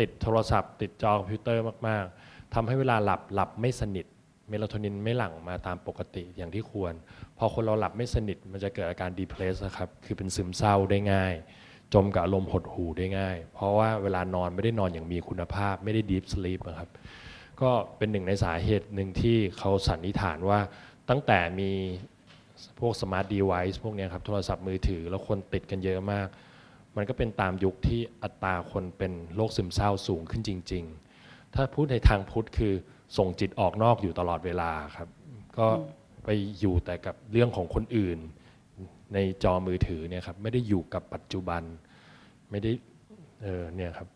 ติดโทรศัพท์ติดจอคอมพิวเตอร์มากๆทำให้เวลาหลับไม่สนิทเมลาโทนินไม่หลั่งมาตามปกติอย่างที่ควรพอคนเราหลับไม่สนิทมันจะเกิดอาการ depressed นะครับคือเป็นซึมเศร้าได้ง่ายจมกับอารมณ์หดหู่ได้ง่ายเพราะว่าเวลานอนไม่ได้นอนอย่างมีคุณภาพไม่ได้ deep sleep นะครับก็เป็นหนึ่งในสาเหตุหนึ่งที่เขาสันนิษฐานว่าตั้งแต่มีพวก smart device พวกนี้ครับโทรศัพท์มือถือแล้วคนติดกันเยอะมากมันก็เป็นตามยุคที่อัตราคนเป็นโรคซึมเศร้าสูงขึ้นจริงๆถ้าพูดในทางพุทธคือส่งจิตออกนอกอยู่ตลอดเวลาครับก็ไปอยู่แต่กับเรื่องของคนอื่นในจอมือถือเนี่ยครับไม่ได้อยู่กับปัจจุบันไม่ได้เนี่ยครับ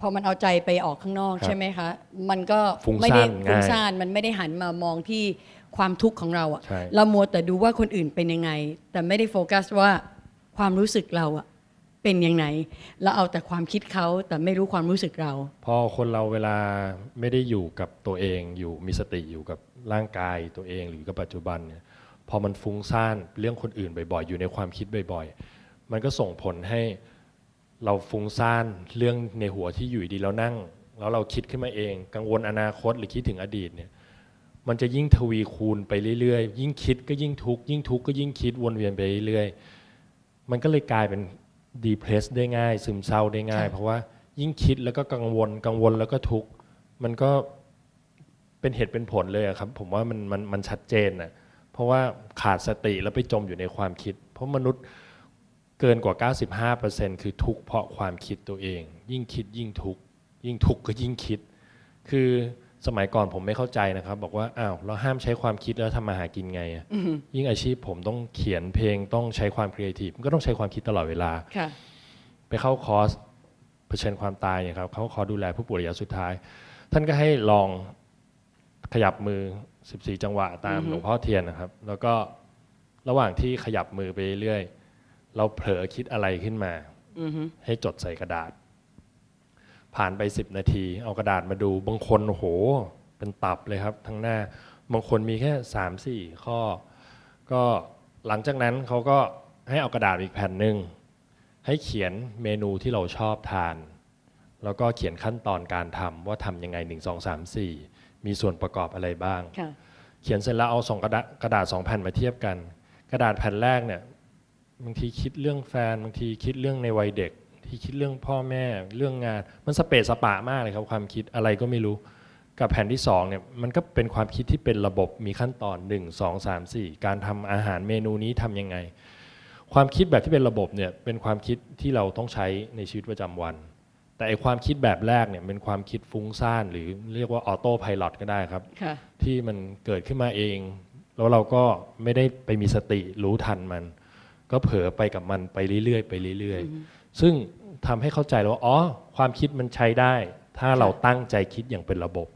พอมันเอาใจไปออกข้างนอกใช่ไหมคะมันก็ไม่ได้ฟุ้งซ่านมันไม่ได้หันมามองที่ความทุกข์ของเราเรามัวแต่ดูว่าคนอื่นเป็นยังไงแต่ไม่ได้โฟกัสว่าความรู้สึกเราเป็นยังไงเราเอาแต่ความคิดเขาแต่ไม่รู้ความรู้สึกเราพอคนเราเวลาไม่ได้อยู่กับตัวเองอยู่มีสติอยู่กับร่างกายตัวเองหรือกับปัจจุบันเนี่ยพอมันฟุ้งซ่านเรื่องคนอื่นบ่อยๆอยู่ในความคิดบ่อยๆมันก็ส่งผลให้เราฟุ้งซ่านเรื่องในหัวที่อยู่ดีเรานั่งแล้วเราคิดขึ้นมาเองกังวลอนาคตหรือคิดถึงอดีตเนี่ยมันจะยิ่งทวีคูณไปเรื่อยๆยิ่งคิดก็ยิ่งทุกข์ยิ่งทุกข์ก็ยิ่งคิดวนเวียนไปเรื่อยๆมันก็เลยกลายเป็น depress ได้ง่ายซึมเศร้าได้ง่ายเพราะว่ายิ่งคิดแล้วก็กังวลแล้วก็ทุกข์มันก็เป็นเหตุเป็นผลเลยครับผมว่ามันชัดเจนนะเพราะว่าขาดสติแล้วไปจมอยู่ในความคิดเพราะมนุษย์เกินกว่า 95% คือทุกข์เพราะความคิดตัวเองยิ่งคิดยิ่งทุกข์ยิ่งทุกข์ก็ยิ่งคิดคือสมัยก่อนผมไม่เข้าใจนะครับบอกว่าอ้าวเราห้ามใช้ความคิดแล้วทำมาหากินไงยิ่งอาชีพผมต้องเขียนเพลงต้องใช้ความครีเอทีฟก็ต้องใช้ความคิดตลอดเวลาไปเข้าคอร์สเผชิญความตายเนี่ยครับเขาขอดูแลผู้ป่วยระยะสุดท้ายท่านก็ให้ลอง ขยับมือ14จังหวะตามหลวงพ่อเทียนนะครับแล้วก็ระหว่างที่ขยับมือไปเรื่อยเราเผลอคิดอะไรขึ้นมาให้จดใส่กระดาษผ่านไป10นาทีเอากระดาษมาดูบางคนโอ้โหเป็นตับเลยครับทั้งหน้าบางคนมีแค่ 3-4 ข้อก็หลังจากนั้นเขาก็ให้เอากระดาษอีกแผ่นหนึ่งให้เขียนเมนูที่เราชอบทานแล้วก็เขียนขั้นตอนการทำว่าทำยังไง1 2 3 4มีส่วนประกอบอะไรบ้างเขียนเสร็จแล้วเอากระดาษ2แผ่นมาเทียบกันกระดาษแผ่นแรกเนี่ยบางทีคิดเรื่องแฟนบางทีคิดเรื่องในวัยเด็กที่คิดเรื่องพ่อแม่เรื่องงานมันสเปซสปะมากเลยครับความคิดอะไรก็ไม่รู้กับแผ่นที่2เนี่ยมันก็เป็นความคิดที่เป็นระบบมีขั้นตอน1 2 3 4การทำอาหารเมนูนี้ทำยังไงความคิดแบบที่เป็นระบบเนี่ยเป็นความคิดที่เราต้องใช้ในชีวิตประจำวันแต่ไอความคิดแบบแรกเนี่ยเป็นความคิดฟุ้งซ่านหรือเรียกว่าออโต้ไพลอตก็ได้ครับที่มันเกิดขึ้นมาเองแล้วเราก็ไม่ได้ไปมีสติรู้ทันมันก็เผลอไปกับมันไปเรื่อยๆไปเรื่อยๆซึ่งทำให้เข้าใจแล้วว่าอ๋อความคิดมันใช้ได้ถ้าเราตั้งใจคิดอย่างเป็นระบบ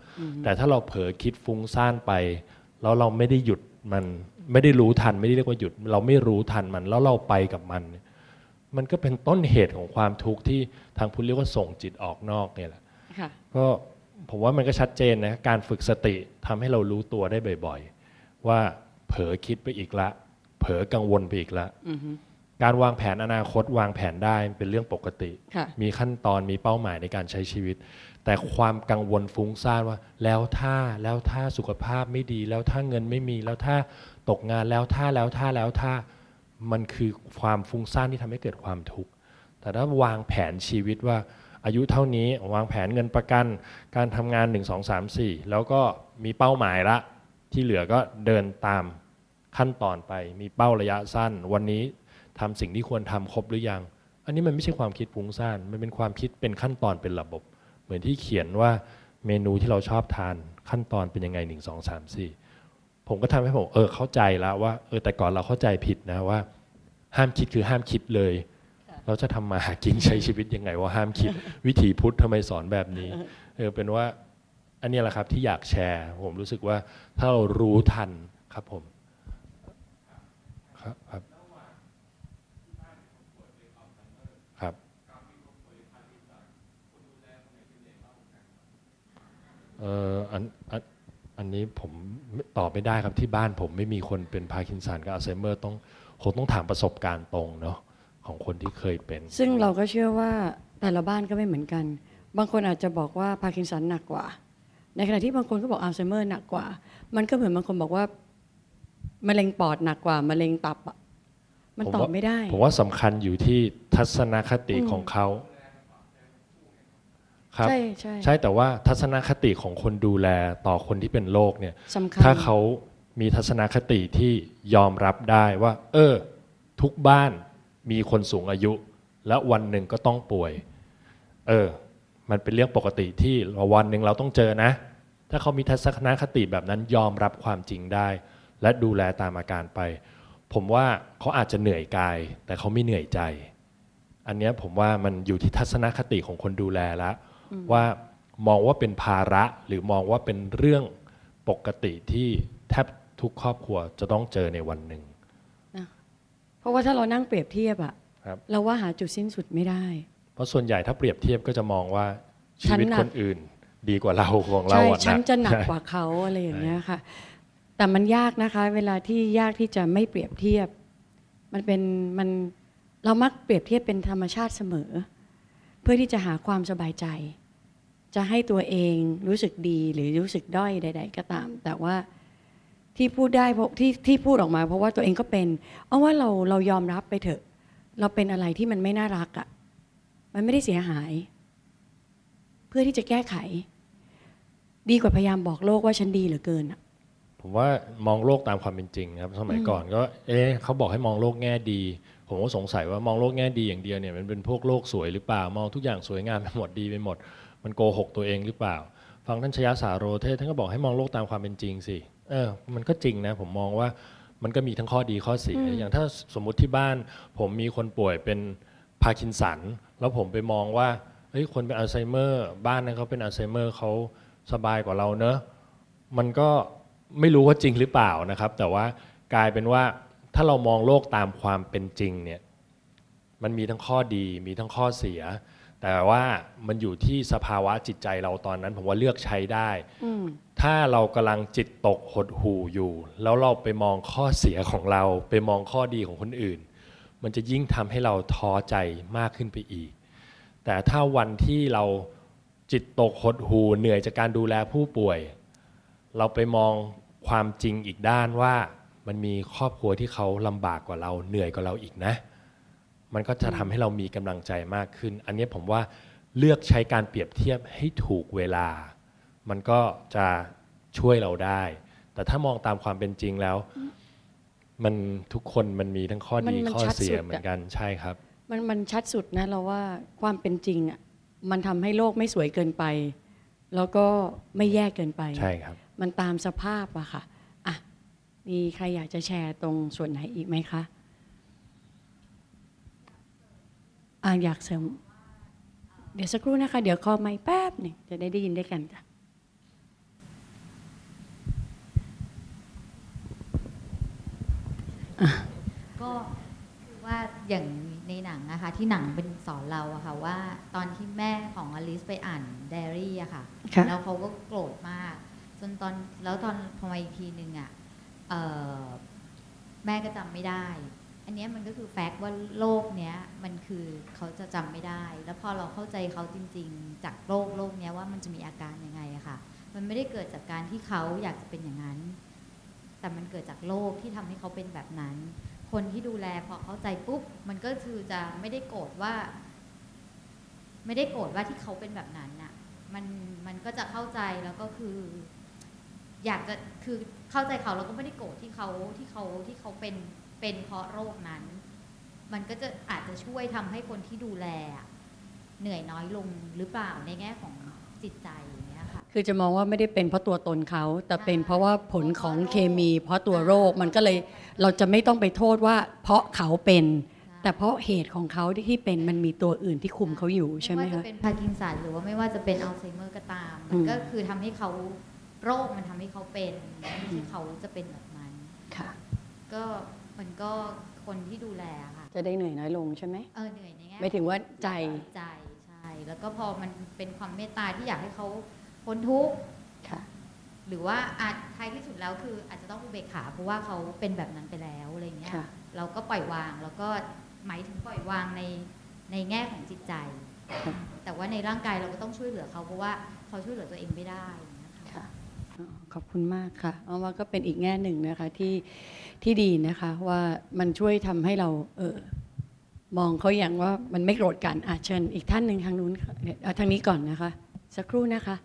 แต่ถ้าเราเผลอคิดฟุ้งซ่านไปแล้วเราไม่ได้หยุดมันไม่ได้รู้ทันไม่ได้เรียกว่าหยุดเราไม่รู้ทันมันแล้วเราไปกับมันมันก็เป็นต้นเหตุของความทุกข์ที่ทางพุทธเรียกว่าส่งจิตออกนอกเนี่ยแหละก็ผมว่ามันก็ชัดเจนนะการฝึกสติทำให้เรารู้ตัวได้บ่อยๆว่าเผลอคิดไปอีกละเผลอกังวลไปอีกละการวางแผนอนาคตวางแผนได้เป็นเรื่องปกติมีขั้นตอนมีเป้าหมายในการใช้ชีวิตแต่ความกังวลฟุ้งซ่านว่าแล้วถ้าสุขภาพไม่ดีแล้วถ้าเงินไม่มีแล้วถ้าตกงานแล้วถ้ามันคือความฟุ้งซ่านที่ทำให้เกิดความทุกข์แต่ถ้าวางแผนชีวิตว่าอายุเท่านี้วางแผนเงินประกันการทำงาน1 2 3 4แล้วก็มีเป้าหมายละที่เหลือก็เดินตามขั้นตอนไปมีเป้าระยะสั้นวันนี้ทำสิ่งที่ควรทำครบหรือยังอันนี้มันไม่ใช่ความคิดฟุ้งซ่านมันเป็นความคิดเป็นขั้นตอนเป็นระบบเหมือนที่เขียนว่าเมนูที่เราชอบทานขั้นตอนเป็นยังไง1 2 3 4ผมก็ทำให้ผมเข้าใจแล้วว่าแต่ก่อนเราเข้าใจผิดนะว่าห้ามคิดคือห้ามคิดเลยเราจะทำมาหากินใช้ชีวิตยังไงว่าห้ามคิด วิถีพุทธทำไมสอนแบบนี้ เป็นว่าอันนี้แหละครับที่อยากแชร์ผมรู้สึกว่าถ้าเรารู้ทันครับผมครับอันนี้ผมตอบไม่ได้ครับที่บ้านผมไม่มีคนเป็นพาร์กินสันกับอัลไซเมอร์คงต้องถามประสบการณ์ตรงเนาะของคนที่เคยเป็นซึ่งเราก็เชื่อว่าแต่ละบ้านก็ไม่เหมือนกันบางคนอาจจะบอกว่าพาร์กินสันหนักกว่าในขณะที่บางคนก็บอกอัลไซเมอร์หนักกว่ามันก็เหมือนบางคนบอกว่ามะเร็งปอดหนักกว่ามะเร็งตับมันตอบไม่ได้ผมว่าสำคัญอยู่ที่ทัศนคติของเขาใช่แต่ว่าทัศนคติของคนดูแลต่อคนที่เป็นโรคเนี่ยถ้าเขามีทัศนคติที่ยอมรับได้ว่าทุกบ้านมีคนสูงอายุและวันหนึ่งก็ต้องป่วยมันเป็นเรื่องปกติที่วันหนึ่งเราต้องเจอนะถ้าเขามีทัศนคติแบบนั้นยอมรับความจริงได้และดูแลตามอาการไปผมว่าเขาอาจจะเหนื่อยกายแต่เขาไม่เหนื่อยใจอันนี้ผมว่ามันอยู่ที่ทัศนคติของคนดูแลแล้วว่ามองว่าเป็นภาระหรือมองว่าเป็นเรื่องปกติที่แทบทุกครอบครัวจะต้องเจอในวันหนึ่งนะเพราะว่าถ้าเรานั่งเปรียบเทียบอะเราว่าหาจุดสิ้นสุดไม่ได้เพราะส่วนใหญ่ถ้าเปรียบเทียบก็จะมองว่าชีวิตคนอื่นดีกว่าเราของเราฉันจะหนักกว่าเขาอะไรอย่างเงี้ยค่ะแต่มันยากนะคะเวลาที่ยากที่จะไม่เปรียบเทียบมันเรามักเปรียบเทียบเป็นธรรมชาติเสมอเพื่อที่จะหาความสบายใจจะให้ตัวเองรู้สึกดีหรือรู้สึกด้อยใดๆก็ตามแต่ว่าที่พูดได้เพราะที่พูดออกมาเพราะว่าตัวเองก็เป็นเอาว่าเรายอมรับไปเถอะเราเป็นอะไรที่มันไม่น่ารักอ่ะมันไม่ได้เสียหายเพื่อที่จะแก้ไขดีกว่าพยายามบอกโลกว่าฉันดีเหลือเกินผมว่ามองโลกตามความเป็นจริงครับสมัยก่อนก็เขาบอกให้มองโลกแง่ดีผมก็สงสัยว่ามองโลกแง่ดีอย่างเดียวเนี่ยมันเป็นพวกโลกสวยหรือเปล่ามองทุกอย่างสวยงามไปหมดดีไปหมดมันโกหกตัวเองหรือเปล่าฟังท่านชยสาโรเทศท่านก็บอกให้มองโลกตามความเป็นจริงสิมันก็จริงนะผมมองว่ามันก็มีทั้งข้อดีข้อเสียอย่างถ้าสมมุติที่บ้านผมมีคนป่วยเป็นพาร์กินสันแล้วผมไปมองว่าคนเป็นอัลไซเมอร์บ้านนั้นเขาเป็นอัลไซเมอร์เขาสบายกว่าเราเนอะ มันก็ไม่รู้ว่าจริงหรือเปล่านะครับแต่ว่ากลายเป็นว่าถ้าเรามองโลกตามความเป็นจริงเนี่ยมันมีทั้งข้อดีมีทั้งข้อเสียแต่ว่ามันอยู่ที่สภาวะจิตใจเราตอนนั้นผมว่าเลือกใช้ได้ถ้าเรากำลังจิตตกหดหู่อยู่แล้วเราไปมองข้อเสียของเราไปมองข้อดีของคนอื่นมันจะยิ่งทำให้เราท้อใจมากขึ้นไปอีกแต่ถ้าวันที่เราจิตตกหดหู่เหนื่อยจากการดูแลผู้ป่วยเราไปมองความจริงอีกด้านว่ามันมีครอบครัวที่เขาลำบากกว่าเราเหนื่อยกว่าเราอีกนะมันก็จะทำให้เรามีกำลังใจมากขึ้นอันนี้ผมว่าเลือกใช้การเปรียบเทียบให้ถูกเวลามันก็จะช่วยเราได้แต่ถ้ามองตามความเป็นจริงแล้วมันทุกคนมันมีทั้งข้อดีข้อเสียเหมือนกันใช่ครับมันชัดสุดนะเราว่าความเป็นจริงอ่ะมันทำให้โลกไม่สวยเกินไปแล้วก็ไม่แย่เกินไปใช่ครับมันตามสภาพอะค่ะอ่ะมีใครอยากจะแชร์ตรงส่วนไหนอีกไหมคะอยากเสริมเดี๋ยวสักครู่นะคะเดี๋ยวขอไมค์แป๊บหนึ่งจะได้ยินได้กันจ้ะก็คือว่าอย่างในหนังนะคะที่หนังเป็นสอนเราอะค่ะว่าตอนที่แม่ของอลิซไปอ่านไดอารี่อะค่ะแล้วเขาก็โกรธมากจนตอนแล้วตอนพอมาอีกทีนึงอะแม่ก็จำไม่ได้อันนี้มันก็คือแฟกต์ว่าโลกเนี้ยมันคือเขาจะจำไม่ได้แล้วพอเราเข้าใจเขาจริงๆจากโลกเนี้ยว่ามันจะมีอาการยังไงอะค่ะมันไม่ได้เกิดจากการที่เขาอยากจะเป็นอย่างนั้นแต่มันเกิดจากโลกที่ทำให้เขาเป็นแบบนั้นคนที่ดูแลพอเข้าใจปุ๊บมันก็คือจะไม่ได้โกรธว่าที่เขาเป็นแบบนั้นน่ะมันก็จะเข้าใจแล้วก็คืออยากจะคือเข้าใจเขาแล้วก็ไม่ได้โกรธที่เขาเป็นเพราะโรคนั้นมันก็จะอาจจะช่วยทำให้คนที่ดูแลเหนื่อยน้อยลงหรือเปล่าในแง่ของจิตใจอย่างเงี้ยค่ะคือจะมองว่าไม่ได้เป็นเพราะตัวตนเขาแต่เป็นเพราะว่าผลของเคมีเพราะตัวโรคมันก็เลยเราจะไม่ต้องไปโทษว่าเพราะเขาเป็นแต่เพราะเหตุของเขาที่เป็นมันมีตัวอื่นที่คุมเขาอยู่ใช่ไหมคะไม่ว่าจะเป็นพาร์กินสันหรือว่าไม่ว่าจะเป็นอัลไซเมอร์ก็ตามมันก็คือทำให้เขาโรคมันทำให้เขาเป็นไม่ใช่เขาจะเป็นแบบนั้นค่ะก็มันก็คนที่ดูแลค่ะจะได้เหนื่อยน้อยลงใช่ไหมเหนื่อยในแง่ไม่ถึงว่าใจใช่แล้วก็พอมันเป็นความเมตตาที่อยากให้เขาพ้นทุกข์ค่ะหรือว่าอาจท้ายที่สุดแล้วคืออาจจะต้องอุเบกขาเพราะว่าเขาเป็นแบบนั้นไปแล้วอะไรเงี้ยเราก็ปล่อยวางแล้วก็หมายถึงปล่อยวางในแง่ของจิตใจแต่ว่าในร่างกายเราก็ต้องช่วยเหลือเขาเพราะว่าเขาช่วยเหลือตัวเองไม่ได้นะคะขอบคุณมากค่ะเอาว่าก็เป็นอีกแง่หนึ่งนะคะที่ดีนะคะว่ามันช่วยทำให้เรามองเขาอย่างว่ามันไม่โกรธกันเชิญอีกท่านหนึ่งทางนู้นทางนี้ก่อนนะคะสักครู่นะคะ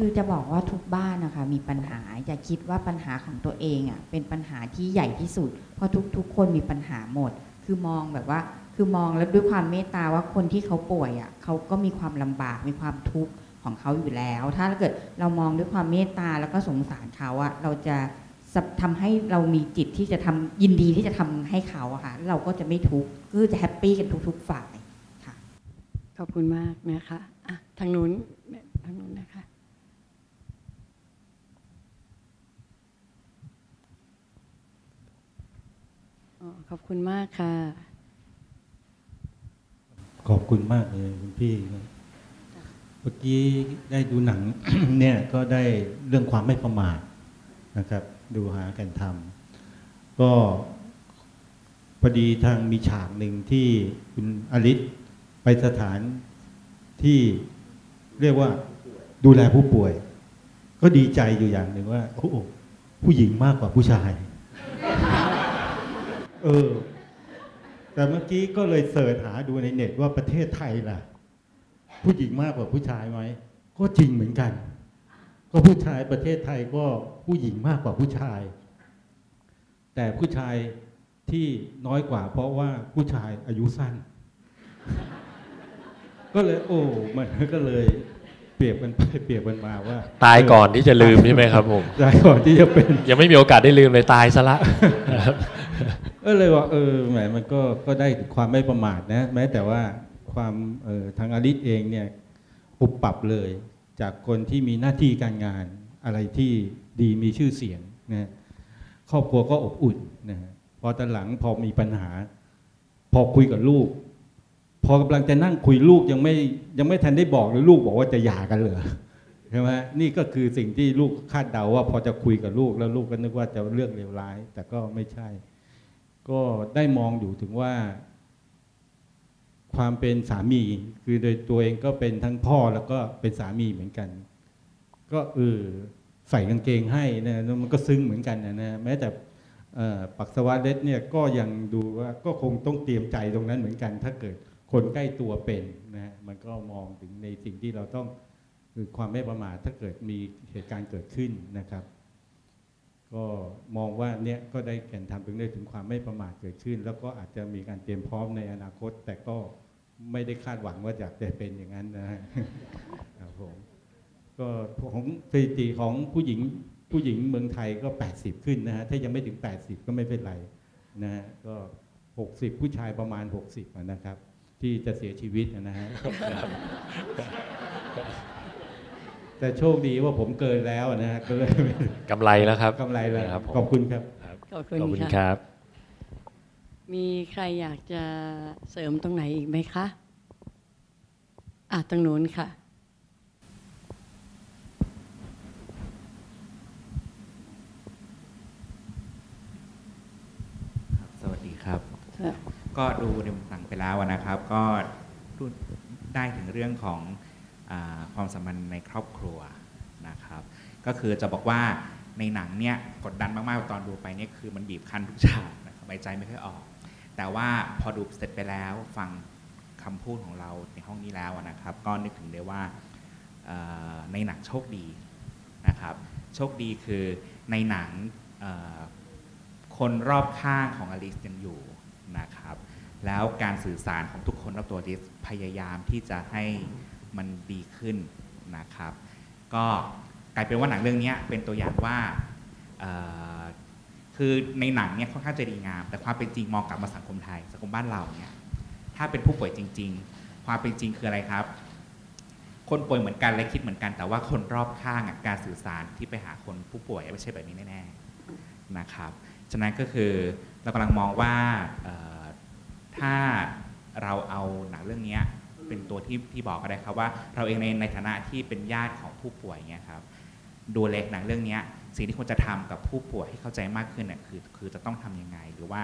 คือจะบอกว่าทุกบ้านนะคะมีปัญหาอย่าคิดว่าปัญหาของตัวเองเป็นปัญหาที่ใหญ่ที่สุดเพราะทุกๆคนมีปัญหาหมดคือมองแบบว่าคือมองแล้วด้วยความเมตตาว่าคนที่เขาป่วยเขาก็มีความลำบากมีความทุกข์ของเขาอยู่แล้วถ้าเกิดเรามองด้วยความเมตตาแล้วก็สงสารเขาเราจะทำให้เรามีจิตที่จะทำยินดีที่จะทำให้เขาค่ะเราก็จะไม่ทุกข์ก็จะแฮปปี้กันทุกๆฝ่ายค่ะขอบคุณมากนะคะทางนู้นนะคะขอบคุณมากค่ะขอบคุณมากเลยคุณพี่เมื่อกี้ได้ดูหนัง เนี่ยก็ได้เรื่องความไม่ประมาทนะครับดูหากันทำก็พอดีทางมีฉากหนึ่งที่คุณอลิศไปสถานที่เรียกว่าดูแลผู้ป่วยก็ดีใจอยู่อย่างหนึ่งว่าโอ้ผู้หญิงมากกว่าผู้ชาย แต่เมื่อกี้ก็เลยเสิร์ชหาดูในเน็ตว่าประเทศไทยล่ะผู้หญิงมากกว่าผู้ชายไหมก็จริงเหมือนกันก็ผู้ชายประเทศไทยก็ผู้หญิงมากกว่าผู้ชายแต่ผู้ชายที่น้อยกว่าเพราะว่าผู้ชายอายุสั้น ก็เลยมันก็เลยเปรียบกันไปเปรียบกันมาว่าตายก่อนที่จะลืมใช่ไหมครับผมตายก่อนที่จะเป็นยังไม่มีโอกาสได้ลืมเลยตายซะละ เลยว่าแหมมันก็ได้ความไม่ประมาทนะแม้แต่ว่าความทางอลิศเองเนี่ยปรับเลยจากคนที่มีหน้าที่การงานอ อะไรที่ดีมีชื่อเสียงนะครอบครัวก็อบอุ่นนะพอตอนหลังพอมีปัญหาพอคุยกับลูกพอกำลังจะนั่งคุยลูกยังไม่ทันได้บอกเลยลูกบอกว่าจะหย่ากันเหรอใช่ไหมนี่ก็คือสิ่งที่ลูกคาดเดาว่าพอจะคุยกับลูกแล้วลูกก็นึกว่าจะเรื่องเลวร้ายแต่ก็ไม่ใช่ก็ได้มองอยู่ถึงว่าความเป็นสามีคือโดยตัวเองก็เป็นทั้งพ่อแล้วก็เป็นสามีเหมือนกันก็ใส่กางเกงให้นะมันก็ซึ้งเหมือนกันนะแม้แต่ปัสสาวะเล็ดเนี่ยก็ยังดูว่าก็คงต้องเตรียมใจตรงนั้นเหมือนกันถ้าเกิดคนใกล้ตัวเป็นนะมันก็มองถึงในสิ่งที่เราต้องคือความไม่ประมาทถ้าเกิดมีเหตุการณ์เกิดขึ้นนะครับก็มองว่าเนี่ยก็ได้แก่นทำถึงความไม่ประมาทเกิดขึ้นแล้วก็อาจจะมีการเตรียมพร้อมในอนาคตแต่ก็ไม่ได้คาดหวังว่าอยากจะเป็นอย่างนั้นนะครับผมก็ของสถิติของผู้หญิงเมืองไทยก็80ขึ้นนะฮะถ้ายังไม่ถึง80ก็ไม่เป็นไรนะฮะก็60ผู้ชายประมาณ60นะครับที่จะเสียชีวิตนะฮะแต่โชคดีว่าผมเกินแล้วนะฮะก็เลยกำไรแล้วครับกำไรแล้วครับขอบคุณครับขอบคุณครับมีใครอยากจะเสริมตรงไหนอีกไหมคะตรงนู้นค่ะสวัสดีครับก็ดูในมุมต่างไปแล้วนะครับก็ดูได้ถึงเรื่องของความสัมพันธ์ในครอบครัวนะครับก็คือจะบอกว่าในหนังเนี่ยกดดันมากๆตอนดูไปเนี่ยคือมันบีบคั้นทุกฉากนะครับหายใจไม่ค่อยออกแต่ว่าพอดูเสร็จไปแล้วฟังคำพูดของเราในห้องนี้แล้วนะครับก็นึกถึงได้ว่าในหนังโชคดีนะครับโชคดีคือในหนังคนรอบข้างของอลิซยังอยู่นะครับแล้วการสื่อสารของทุกคนรอบตัวอลิซพยายามที่จะให้มันดีขึ้นนะครับก็กลายเป็นว่าหนังเรื่องนี้เป็นตัวอย่างว่าคือในหนังเนี่ยค่อนข้างจะดีงามแต่ความเป็นจริงมองกลับมาสังคมไทยสังคมบ้านเราเนี่ยถ้าเป็นผู้ป่วยจริงๆความเป็นจริงคืออะไรครับคนป่วยเหมือนกันและคิดเหมือนกันแต่ว่าคนรอบข้างการสื่อสารที่ไปหาคนผู้ป่วยไม่ใช่แบบนี้แน่ๆนะครับฉะนั้นก็คือเรากำลังมองว่าถ้าเราเอาหนังเรื่องนี้เป็นตัวที่บอกก็ได้ครับว่าเราเองในฐานะที่เป็นญาติของผู้ป่วยเนี่ยครับดูแลหนังเรื่องนี้สิ่งที่ควรจะทำกับผู้ป่วยให้เข้าใจมากขึ้นเนี่ยคือจะต้องทํำยังไงหรือว่า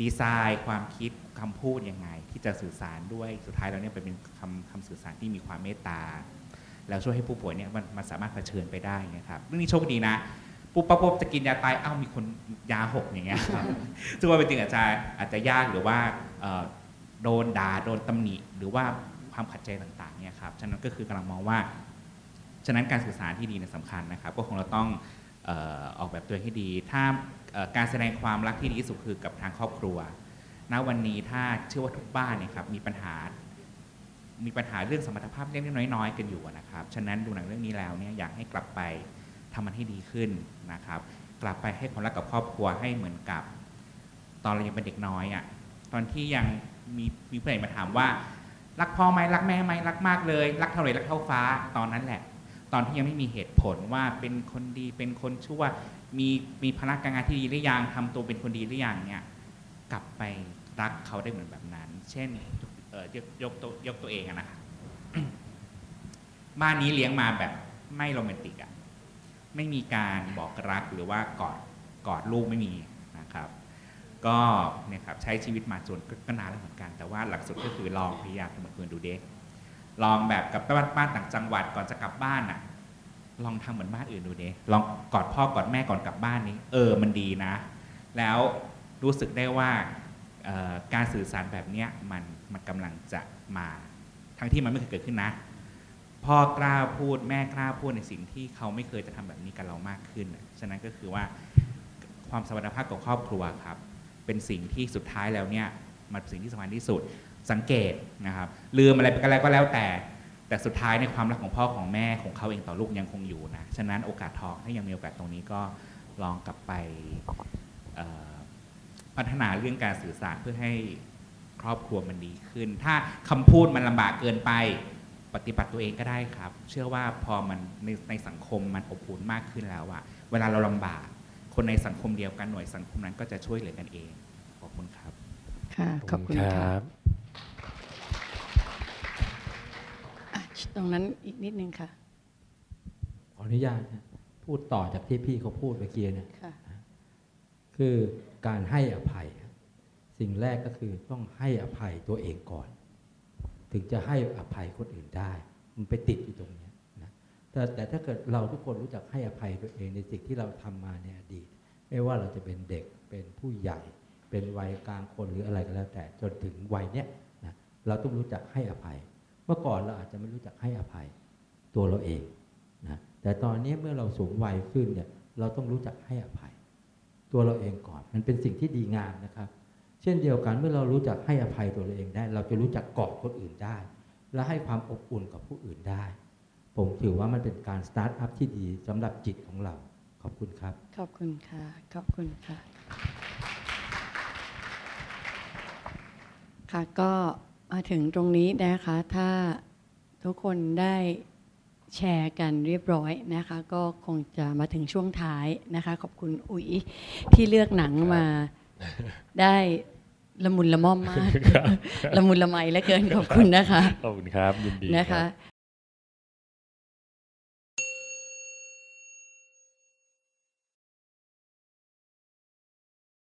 ดีไซน์ความคิดคำพูดยังไงที่จะสื่อสารด้วยสุดท้ายเราเนี่ยเป็นคำสื่อสารที่มีความเมตตาแล้วช่วยให้ผู้ป่วยเนี่ยมันสามารถเผชิญไปได้นะครับเรื่องนี้โชคดีนะปุ๊บจะกินยาตายเอ้ามีคนยาหกอย่างเงี้ยครับซึ่งว่าเป็นจริงอาจจะยากหรือว่าโดนด่าโดนตำหนิหรือว่าความขัดใจต่างๆเนี่ยครับฉะนั้นก็คือกำลังมองว่าฉะนั้นการสื่อสารที่ดีเนี่ยสำคัญนะครับก็คงเราต้องออกแบบตัวให้ดีถ้าการแสดงความรักที่ดีที่สุดคือกับทางครอบครัวณวันนี้ถ้าเชื่อว่าทุกบ้านเนี่ยครับมีปัญหาเรื่องสมรรถภาพเล็กๆน้อยๆกันอยู่นะครับฉะนั้นดูหนังเรื่องนี้แล้วเนี่ยอยากให้กลับไปทำมันให้ดีขึ้นนะครับกลับไปให้ความรักกับครอบครัวให้เหมือนกับตอนเรายังเป็นเด็กน้อยอ่ะตอนที่ยังมีผู้ใหญ่มาถามว่ารักพ่อไหมรักแม่ไหมรักมากเลยรักเท่าไหร่รักเท่าฟ้าตอนนั้นแหละตอนที่ยังไม่มีเหตุผลว่าเป็นคนดีเป็นคนชั่วมีพนักงานที่ดีหรือยังทำตัวเป็นคนดีหรือยังเนี่ยกลับไปรักเขาได้เหมือนแบบนั้นเช่นยกตัวเองนะครับ บ้านนี้เลี้ยงมาแบบไม่โรแมนติกอ่ะไม่มีการบอกรักหรือว่ากอดลูกไม่มีนะครับก็เนี่ยครับใช้ชีวิตมาจนก็นานแล้วเหมือนกันแต่ว่าหลักสุดก็คือลองพยายามทำเหมือนดูเด็กลองแบบกับบ้านต่างจังหวัดก่อนจะกลับบ้านอ่ะลองทำเหมือนบ้านอื่นดูเด็กลองกอดพ่อกอดแม่ก่อนกลับบ้านนี้มันดีนะแล้วรู้สึกได้ว่าการสื่อสารแบบเนี้ยมันกำลังจะมาทั้งที่มันไม่เคยเกิดขึ้นนะพ่อกล้าพูดแม่กล้าพูดในสิ่งที่เขาไม่เคยจะทำแบบนี้กับเรามากขึ้นฉะนั้นก็คือว่าความสมรรถภาพของครอบครัวครับเป็นสิ่งที่สุดท้ายแล้วเนี่ยมันเป็นสิ่งที่สำคัญที่สุดสังเกตนะครับลืมอะไรไปก็แล้วแต่สุดท้ายในความรักของพ่อของแม่ของเขาเองต่อลูกยังคงอยู่นะฉะนั้นโอกาสทองถ้ายังมีโอกาสตรงนี้ก็ลองกลับไปพัฒนาเรื่องการสื่อสารเพื่อให้ครอบครัวมันดีขึ้นถ้าคำพูดมันลำบากเกินไป ปฏิบัติตัวเองก็ได้ครับเชื่อว่าพอมันในสังคมมันอบอุ่นมากขึ้นแล้วอะเวลาเราลำบากคนในสังคมเดียวกันหน่วยสังคมนั้นก็จะช่วยเหลือกันเองขอบคุณครับค่ะขอบคุณครับตรงนั้นอีกนิดนึงค่ะขออนุญาตพูดต่อจากที่พี่เขาพูดเมื่อกี้เนี่ยคือการให้อภัยสิ่งแรกก็คือต้องให้อภัยตัวเองก่อนถึงจะให้อภัยคนอื่นได้มันไปติดอยู่ตรงนี้นะแต่ถ้าเกิดเราทุกคนรู้จักให้อภัยตัวเองในสิ่งที่เราทำมาในอดีตไม่ว่าเราจะเป็นเด็กเป็นผู้ใหญ่เป็นวัยกลางคนหรืออะไรก็แล้วแต่จนถึงวัยเนี้ยนะเราต้องรู้จักให้อภัยเมื่อก่อนเราอาจจะไม่รู้จักให้อภัยตัวเราเองนะแต่ตอนนี้เมื่อเราสูงวัยขึ้นเนี่ยเราต้องรู้จักให้อภัยตัวเราเองก่อนมันเป็นสิ่งที่ดีงามนะครับเช่นเดียวกันเมื่อเรารู้จักให้อภัยตัวเราเองได้เราจะรู้จักกอดคนอื่นได้และให้ความอบอุ่นกับผู้อื่นได้ผมถือว่ามันเป็นการสตาร์ทอัพที่ดีสำหรับจิตของเราขอบคุณครับขอบคุณค่ะขอบคุณค่ะค่ะก็มาถึงตรงนี้นะคะถ้าทุกคนได้แชร์กันเรียบร้อยนะคะก็คงจะมาถึงช่วงท้ายนะคะขอบคุณอุ๋ยที่เลือกหนังมาได้ละมุนละม่อมมากละมุนละไมเหลือเกินขอบคุณนะคะขอบคุณครับยินดีนะคะ